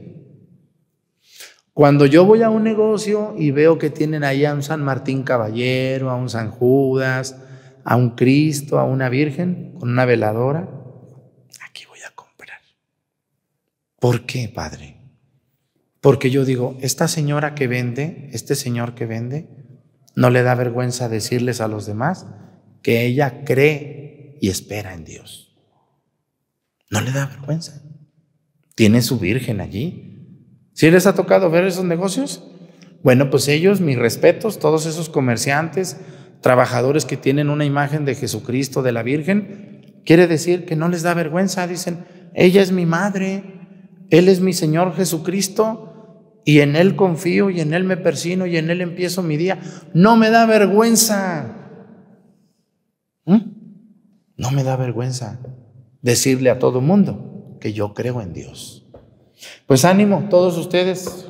Cuando yo voy a un negocio y veo que tienen ahí a un San Martín Caballero, a un San Judas, a un Cristo, a una Virgen, con una veladora, aquí voy a comprar. ¿Por qué, Padre? Porque yo digo, esta señora que vende, este señor que vende, ¿no le da vergüenza decirles a los demás que ella cree y espera en Dios? No le da vergüenza. Tiene su virgen allí. ¿Sí les ha tocado ver esos negocios? Bueno, pues ellos, mis respetos, todos esos comerciantes, trabajadores que tienen una imagen de Jesucristo, de la Virgen, quiere decir que no les da vergüenza. Dicen, ella es mi madre, él es mi Señor Jesucristo, y en él confío, y en él me persino, y en él empiezo mi día. No me da vergüenza. No me da vergüenza decirle a todo mundo que yo creo en Dios. Pues ánimo, todos ustedes,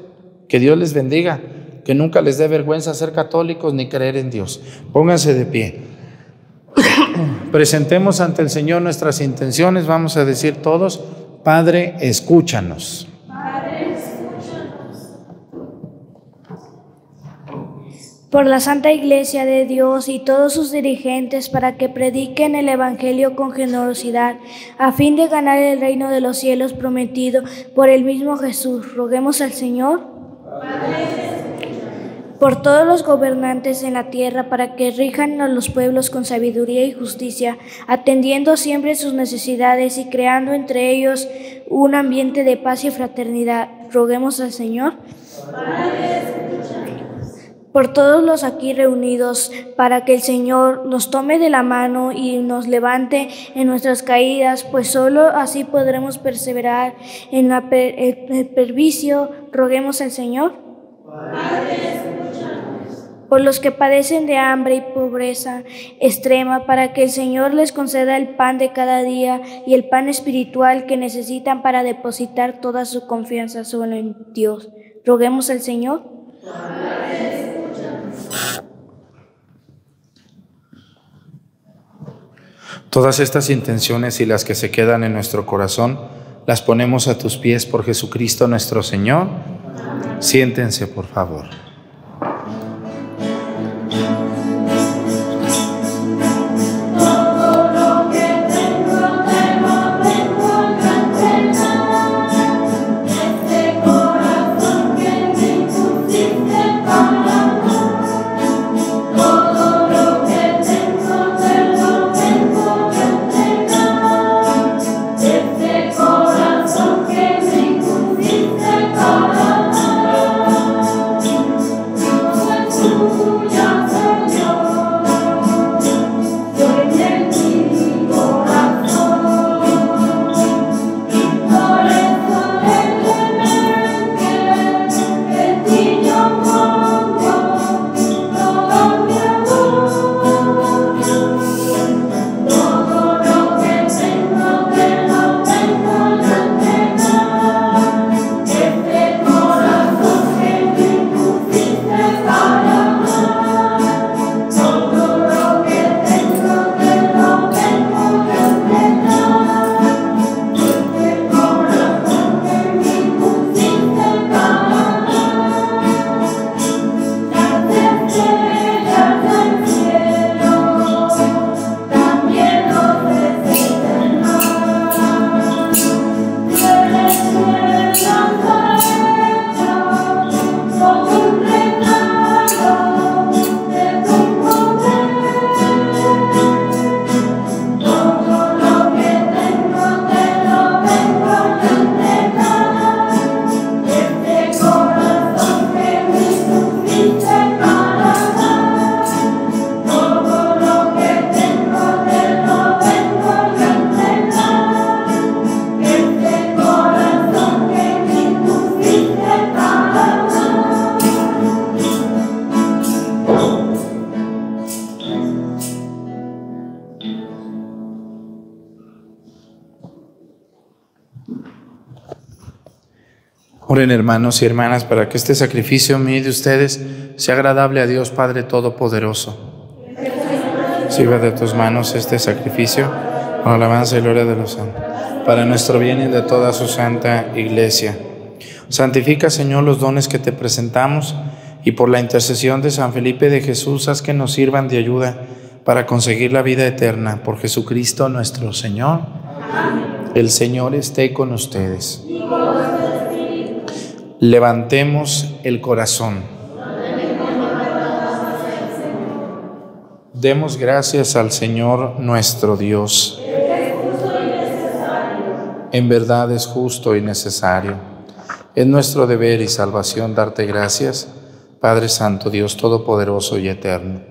que Dios les bendiga, que nunca les dé vergüenza ser católicos ni creer en Dios. Pónganse de pie. Presentemos ante el Señor nuestras intenciones. Vamos a decir todos, Padre, escúchanos. Padre, escúchanos. Por la Santa Iglesia de Dios y todos sus dirigentes, para que prediquen el Evangelio con generosidad, a fin de ganar el reino de los cielos prometido por el mismo Jesús, roguemos al Señor. Por todos los gobernantes en la tierra, para que rijan a los pueblos con sabiduría y justicia, atendiendo siempre sus necesidades y creando entre ellos un ambiente de paz y fraternidad, roguemos al Señor. Por todos los aquí reunidos, para que el Señor nos tome de la mano y nos levante en nuestras caídas, pues solo así podremos perseverar en el servicio, roguemos al Señor. Por los que padecen de hambre y pobreza extrema, para que el Señor les conceda el pan de cada día y el pan espiritual que necesitan para depositar toda su confianza solo en Dios, roguemos al Señor. Todas estas intenciones y las que se quedan en nuestro corazón, las ponemos a tus pies por Jesucristo nuestro Señor. Siéntense, por favor. Oren, hermanos y hermanas, para que este sacrificio mío de ustedes sea agradable a Dios Padre Todopoderoso. Sirva de tus manos este sacrificio con alabanza y gloria de los santos, para nuestro bien y de toda su santa Iglesia. Santifica, Señor, los dones que te presentamos, y por la intercesión de San Felipe de Jesús, haz que nos sirvan de ayuda para conseguir la vida eterna. Por Jesucristo nuestro Señor. El Señor esté con ustedes. Levantemos el corazón. Demos gracias al Señor nuestro Dios. En verdad es justo y necesario. Es nuestro deber y salvación darte gracias, Padre Santo, Dios Todopoderoso y Eterno.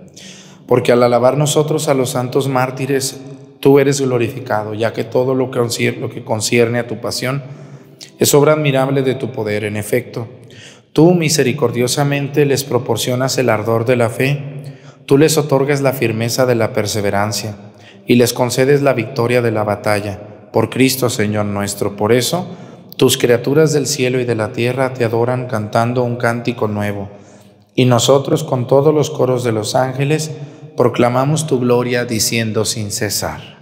Porque al alabar nosotros a los santos mártires, tú eres glorificado, ya que todo lo que concierne a tu pasión es obra admirable de tu poder. En efecto, tú misericordiosamente les proporcionas el ardor de la fe, tú les otorgas la firmeza de la perseverancia y les concedes la victoria de la batalla. Por Cristo, Señor nuestro. Por eso, tus criaturas del cielo y de la tierra te adoran cantando un cántico nuevo. Y nosotros, con todos los coros de los ángeles, proclamamos tu gloria diciendo sin cesar.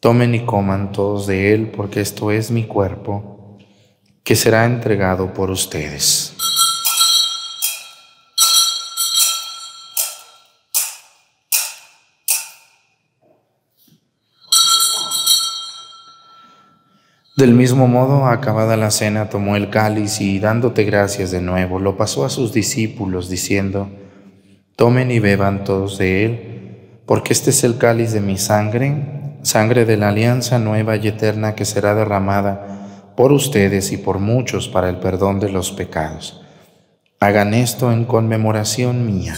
tomen y coman todos de él, porque esto es mi cuerpo, que será entregado por ustedes. Del mismo modo, acabada la cena, tomó el cáliz y, dándote gracias de nuevo, lo pasó a sus discípulos, diciendo: tomen y beban todos de él, porque este es el cáliz de mi sangre, sangre de la alianza nueva y eterna, que será derramada por ustedes y por muchos para el perdón de los pecados. Hagan esto en conmemoración mía.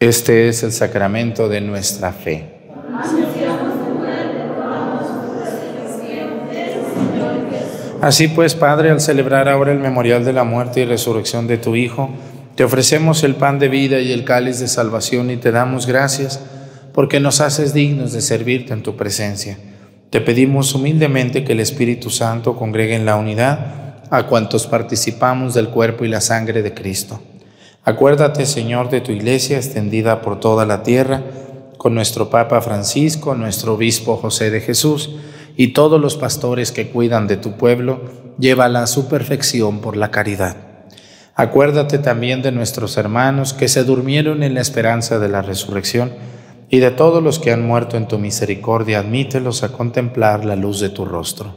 Este es el sacramento de nuestra fe. Así pues, Padre, al celebrar ahora el memorial de la muerte y resurrección de tu Hijo, te ofrecemos el pan de vida y el cáliz de salvación, y te damos gracias porque nos haces dignos de servirte en tu presencia. Te pedimos humildemente que el Espíritu Santo congregue en la unidad a cuantos participamos del cuerpo y la sangre de Cristo. Acuérdate, Señor, de tu Iglesia extendida por toda la tierra, con nuestro Papa Francisco, nuestro Obispo José de Jesús, y todos los pastores que cuidan de tu pueblo, llévala a su perfección por la caridad. Acuérdate también de nuestros hermanos que se durmieron en la esperanza de la resurrección, y de todos los que han muerto en tu misericordia, admítelos a contemplar la luz de tu rostro.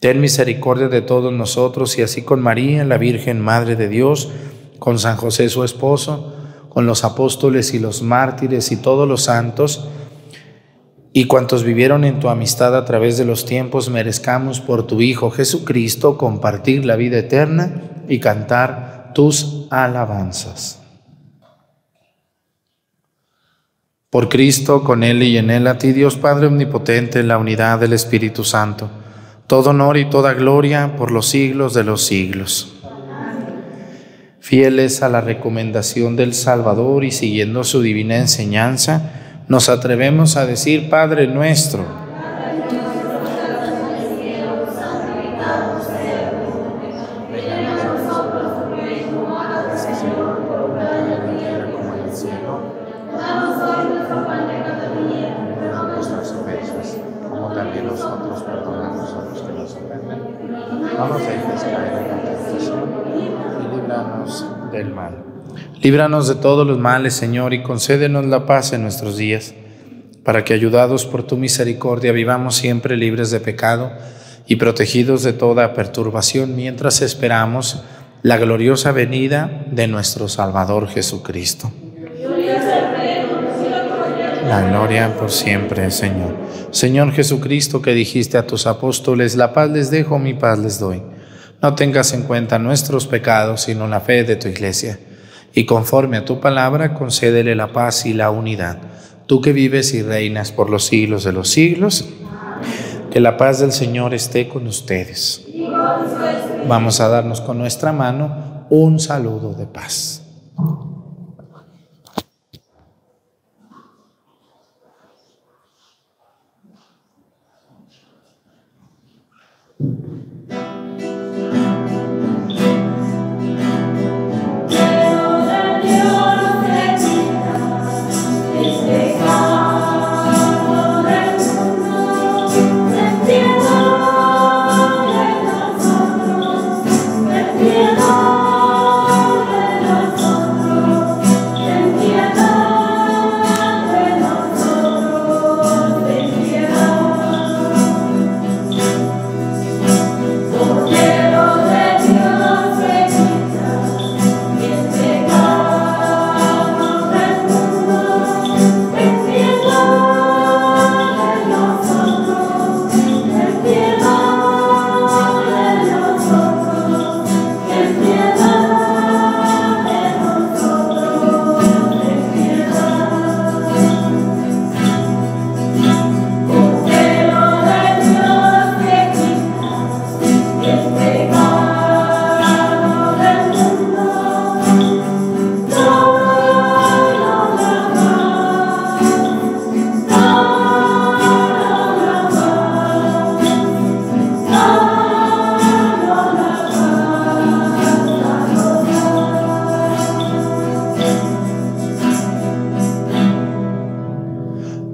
Ten misericordia de todos nosotros, y así con María, la Virgen Madre de Dios, con San José su esposo, con los apóstoles y los mártires y todos los santos, y cuantos vivieron en tu amistad a través de los tiempos, merezcamos por tu Hijo Jesucristo compartir la vida eterna y cantar tus alabanzas. Por Cristo, con Él y en Él, a ti, Dios Padre omnipotente, en la unidad del Espíritu Santo, todo honor y toda gloria por los siglos de los siglos. Fieles a la recomendación del Salvador y siguiendo su divina enseñanza, nos atrevemos a decir: Padre nuestro. Líbranos de todos los males, Señor, y concédenos la paz en nuestros días, para que, ayudados por tu misericordia, vivamos siempre libres de pecado y protegidos de toda perturbación, mientras esperamos la gloriosa venida de nuestro Salvador Jesucristo. La gloria por siempre, Señor. Señor Jesucristo, que dijiste a tus apóstoles: la paz les dejo, mi paz les doy. No tengas en cuenta nuestros pecados, sino la fe de tu Iglesia. Y conforme a tu palabra, concédele la paz y la unidad. Tú que vives y reinas por los siglos de los siglos, que la paz del Señor esté con ustedes. Vamos a darnos con nuestra mano un saludo de paz.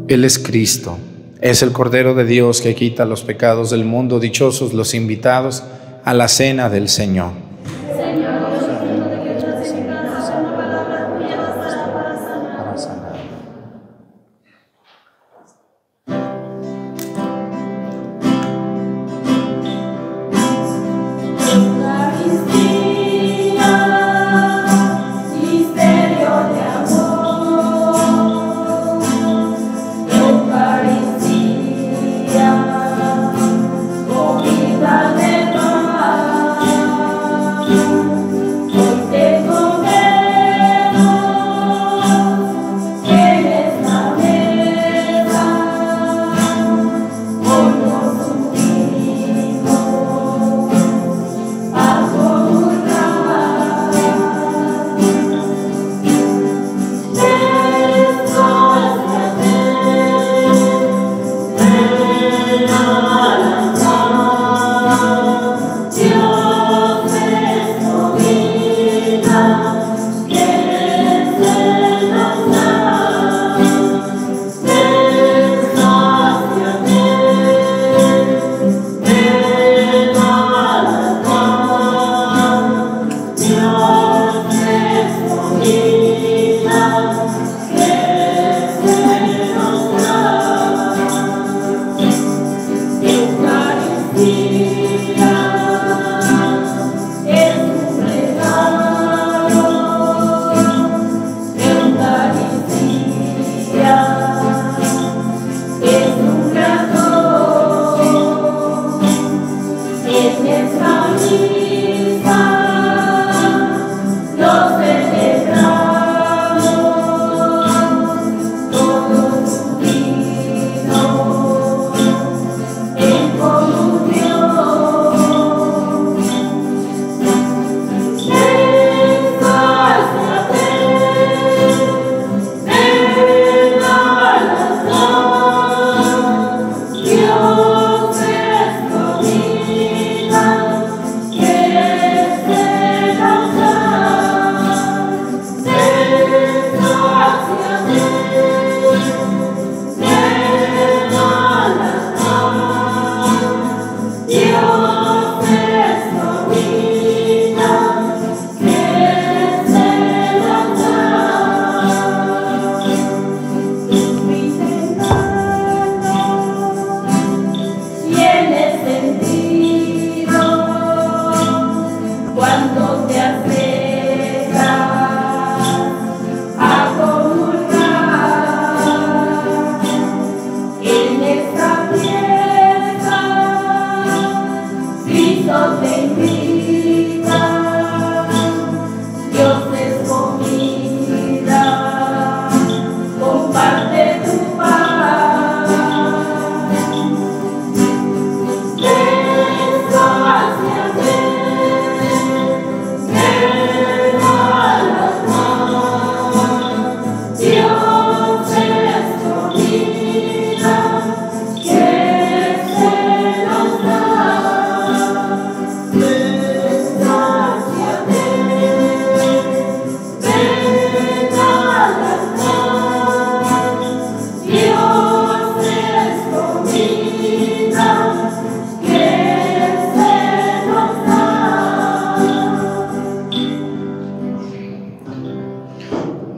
Él es Cristo, es el Cordero de Dios que quita los pecados del mundo. Dichosos los invitados a la cena del Señor.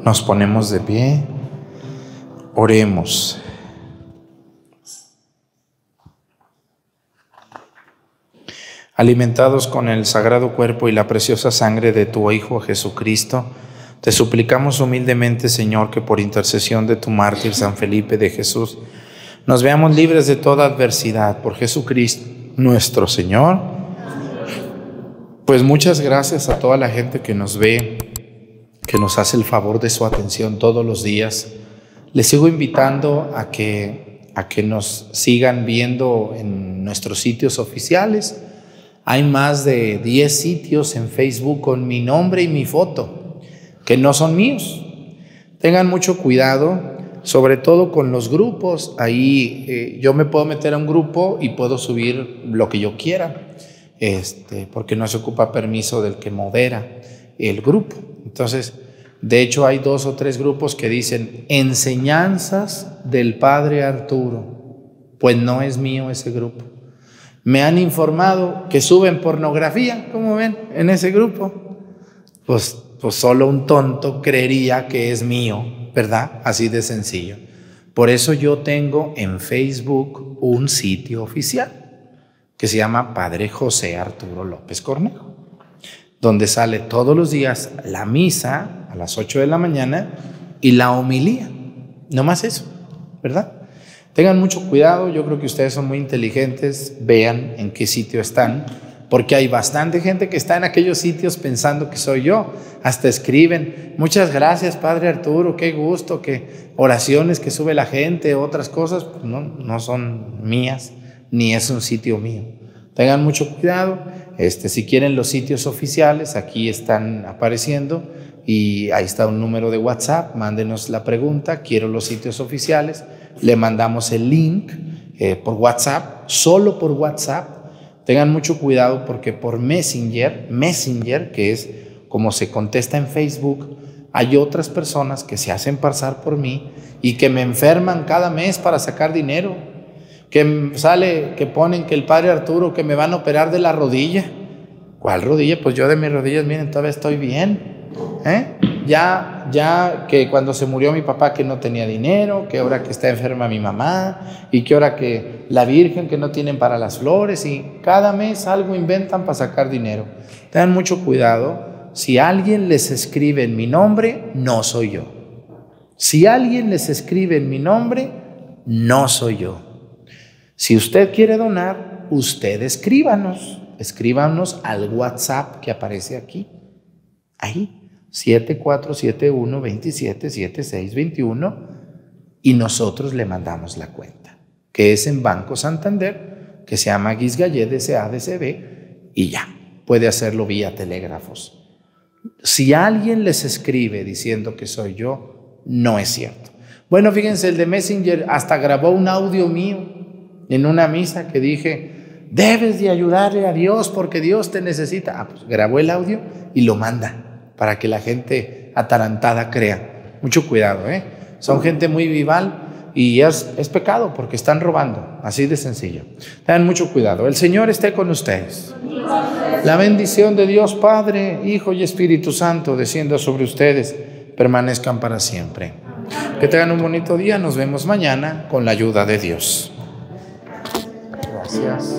Nos ponemos de pie, oremos. Alimentados con el sagrado cuerpo y la preciosa sangre de tu Hijo Jesucristo, te suplicamos humildemente, Señor, que por intercesión de tu mártir San Felipe de Jesús, nos veamos libres de toda adversidad por Jesucristo nuestro Señor. Pues muchas gracias a toda la gente que nos ve, que nos hace el favor de su atención todos los días. Les sigo invitando a que nos sigan viendo en nuestros sitios oficiales. Hay más de 10 sitios en Facebook con mi nombre y mi foto, que no son míos. Tengan mucho cuidado, sobre todo con los grupos. Ahí yo me puedo meter a un grupo y puedo subir lo que yo quiera, porque no se ocupa permiso del que modera el grupo. Entonces, de hecho, hay 2 o 3 grupos que dicen enseñanzas del Padre Arturo. Pues no es mío ese grupo. Me han informado que suben pornografía, como ven, en ese grupo. Pues solo un tonto creería que es mío, ¿verdad? Así de sencillo. Por eso yo tengo en Facebook un sitio oficial que se llama Padre José Arturo López Cornejo, donde sale todos los días la misa a las 8 de la mañana y la homilía. No más eso, ¿verdad? Tengan mucho cuidado, yo creo que ustedes son muy inteligentes, vean en qué sitio están, porque hay bastante gente que está en aquellos sitios pensando que soy yo, hasta escriben, muchas gracias Padre Arturo, qué gusto, que oraciones que sube la gente, otras cosas, pues no son mías, ni es un sitio mío. Tengan mucho cuidado, si quieren los sitios oficiales, aquí están apareciendo, y ahí está un número de WhatsApp, mándenos la pregunta, quiero los sitios oficiales, le mandamos el link por WhatsApp, solo por WhatsApp. Tengan mucho cuidado porque por Messenger, que es como se contesta en Facebook, hay otras personas que se hacen pasar por mí y que me enferman cada mes para sacar dinero, que ponen que el Padre Arturo, que me van a operar de la rodilla. ¿Cuál rodilla? Pues yo de mis rodillas, miren, todavía estoy bien, Ya que cuando se murió mi papá que no tenía dinero, que ahora que está enferma mi mamá y que ahora que la Virgen que no tienen para las flores, y cada mes algo inventan para sacar dinero. Tengan mucho cuidado, si alguien les escribe en mi nombre, no soy yo. Si alguien les escribe en mi nombre, no soy yo. Si usted quiere donar, usted escríbanos al WhatsApp que aparece aquí, ahí. 7471277621, y nosotros le mandamos la cuenta, que es en Banco Santander, que se llama Guisgallé DCA DCB, y ya, puede hacerlo vía Telégrafos. Si alguien les escribe diciendo que soy yo, no es cierto. Bueno, fíjense, el de Messenger hasta grabó un audio mío en una misa que dije, debes de ayudarle a Dios porque Dios te necesita. Pues grabó el audio y lo manda, para que la gente atarantada crea. Mucho cuidado, Son gente muy vival y es pecado porque están robando, así de sencillo. Tengan mucho cuidado. El Señor esté con ustedes. La bendición de Dios Padre, Hijo y Espíritu Santo descienda sobre ustedes, permanezcan para siempre. Que tengan un bonito día, nos vemos mañana con la ayuda de Dios. Gracias.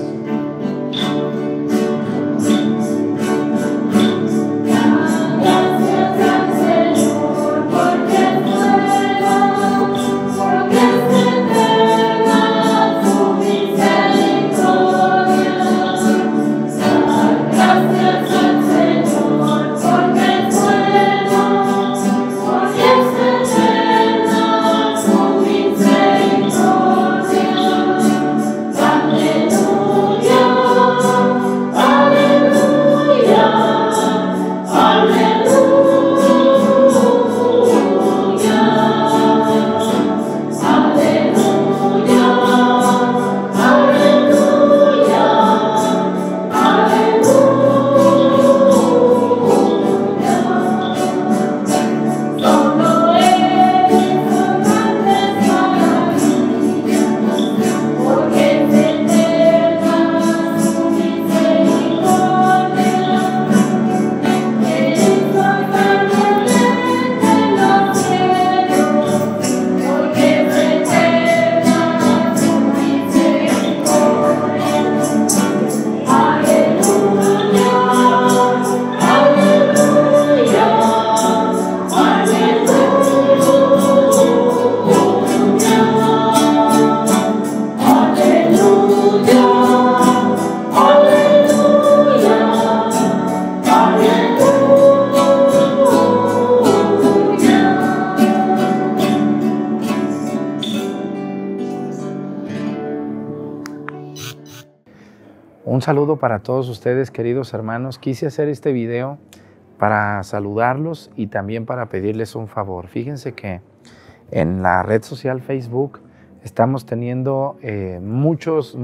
Un saludo para todos ustedes, queridos hermanos. Quise hacer este video para saludarlos y también para pedirles un favor. Fíjense que en la red social Facebook estamos teniendo muchos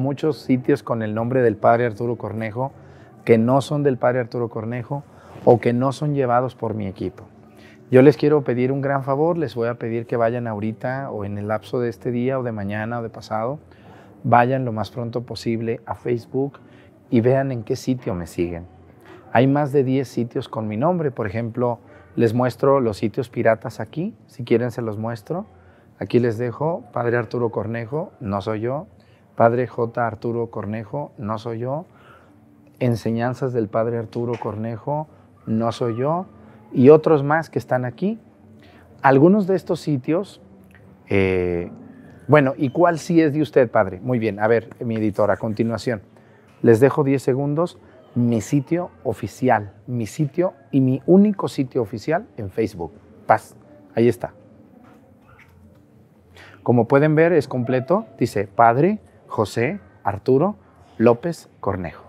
sitios con el nombre del Padre Arturo Cornejo que no son del Padre Arturo Cornejo o que no son llevados por mi equipo. Yo les quiero pedir un gran favor, les voy a pedir que vayan ahorita o en el lapso de este día o de mañana o de pasado, vayan lo más pronto posible a Facebook y vean en qué sitio me siguen. Hay más de 10 sitios con mi nombre. Por ejemplo, les muestro los sitios piratas aquí, si quieren se los muestro. Aquí les dejo Padre Arturo Cornejo, no soy yo. Padre J. Arturo Cornejo, no soy yo. Enseñanzas del Padre Arturo Cornejo, no soy yo. Y otros más que están aquí. Algunos de estos sitios... Bueno, ¿y cuál sí es de usted, padre? Muy bien, a ver, mi editora, a continuación. Les dejo 10 segundos. Mi sitio oficial, mi sitio y mi único sitio oficial en Facebook. Paz, ahí está. Como pueden ver, es completo. Dice Padre José Arturo López Cornejo.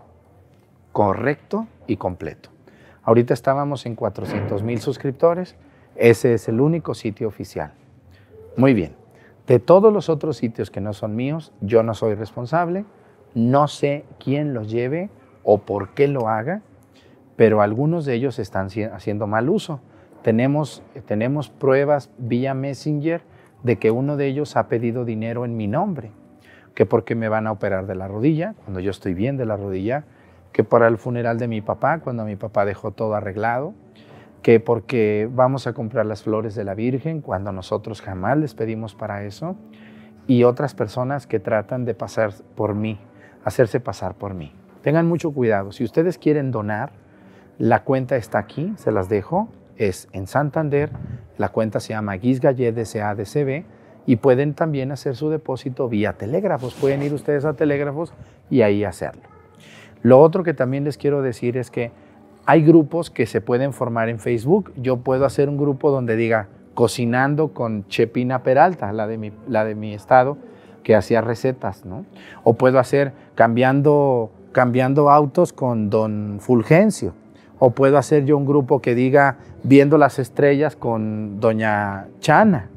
Correcto y completo. Ahorita estábamos en 400,000 suscriptores. Ese es el único sitio oficial. Muy bien. De todos los otros sitios que no son míos, yo no soy responsable, no sé quién los lleve o por qué lo haga, pero algunos de ellos están haciendo mal uso. Tenemos pruebas vía Messenger de que uno de ellos ha pedido dinero en mi nombre, que porque me van a operar de la rodilla, cuando yo estoy bien de la rodilla, que para el funeral de mi papá, cuando mi papá dejó todo arreglado, que porque vamos a comprar las flores de la Virgen cuando nosotros jamás les pedimos para eso, y otras personas que tratan de pasar por mí, hacerse pasar por mí. Tengan mucho cuidado. Si ustedes quieren donar, la cuenta está aquí, se las dejo, es en Santander, la cuenta se llama Guisgallé DCADCB, y pueden también hacer su depósito vía Telégrafos, pueden ir ustedes a Telégrafos y ahí hacerlo. Lo otro que también les quiero decir es que hay grupos que se pueden formar en Facebook. Yo puedo hacer un grupo donde diga cocinando con Chepina Peralta, la de mi estado, que hacía recetas, ¿no? O puedo hacer cambiando autos con Don Fulgencio. O puedo hacer yo un grupo que diga viendo las estrellas con Doña Chana.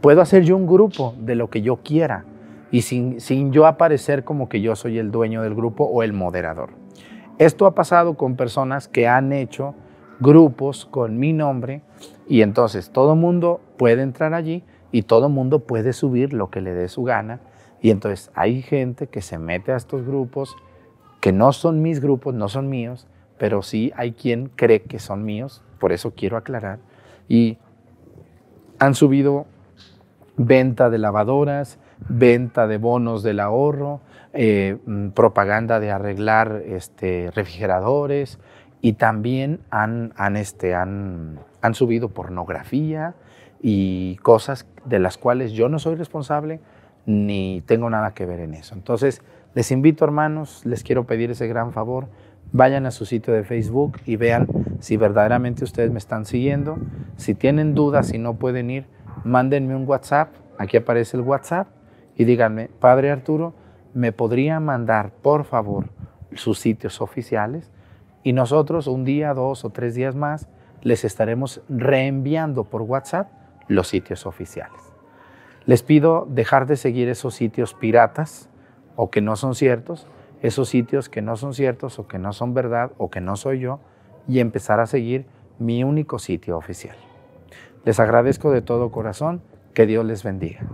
Puedo hacer yo un grupo de lo que yo quiera y sin yo aparecer como que yo soy el dueño del grupo o el moderador. Esto ha pasado con personas que han hecho grupos con mi nombre y entonces todo mundo puede entrar allí y todo mundo puede subir lo que le dé su gana. Y entonces hay gente que se mete a estos grupos que no son mis grupos, no son míos, pero sí hay quien cree que son míos, por eso quiero aclarar. Y han subido venta de lavadoras, venta de bonos del ahorro, propaganda de arreglar refrigeradores, y también han subido pornografía y cosas de las cuales yo no soy responsable ni tengo nada que ver en eso. Entonces, les invito, hermanos, les quiero pedir ese gran favor, vayan a su sitio de Facebook y vean si verdaderamente ustedes me están siguiendo. Si tienen dudas, si no pueden ir, mándenme un WhatsApp, aquí aparece el WhatsApp, y díganme, Padre Arturo, ¿me podría mandar, por favor, sus sitios oficiales? Y nosotros un día, 2 o 3 días más, les estaremos reenviando por WhatsApp los sitios oficiales. Les pido dejar de seguir esos sitios piratas o que no son ciertos, esos sitios que no son ciertos o que no son verdad o que no soy yo, y empezar a seguir mi único sitio oficial. Les agradezco de todo corazón. Que Dios les bendiga.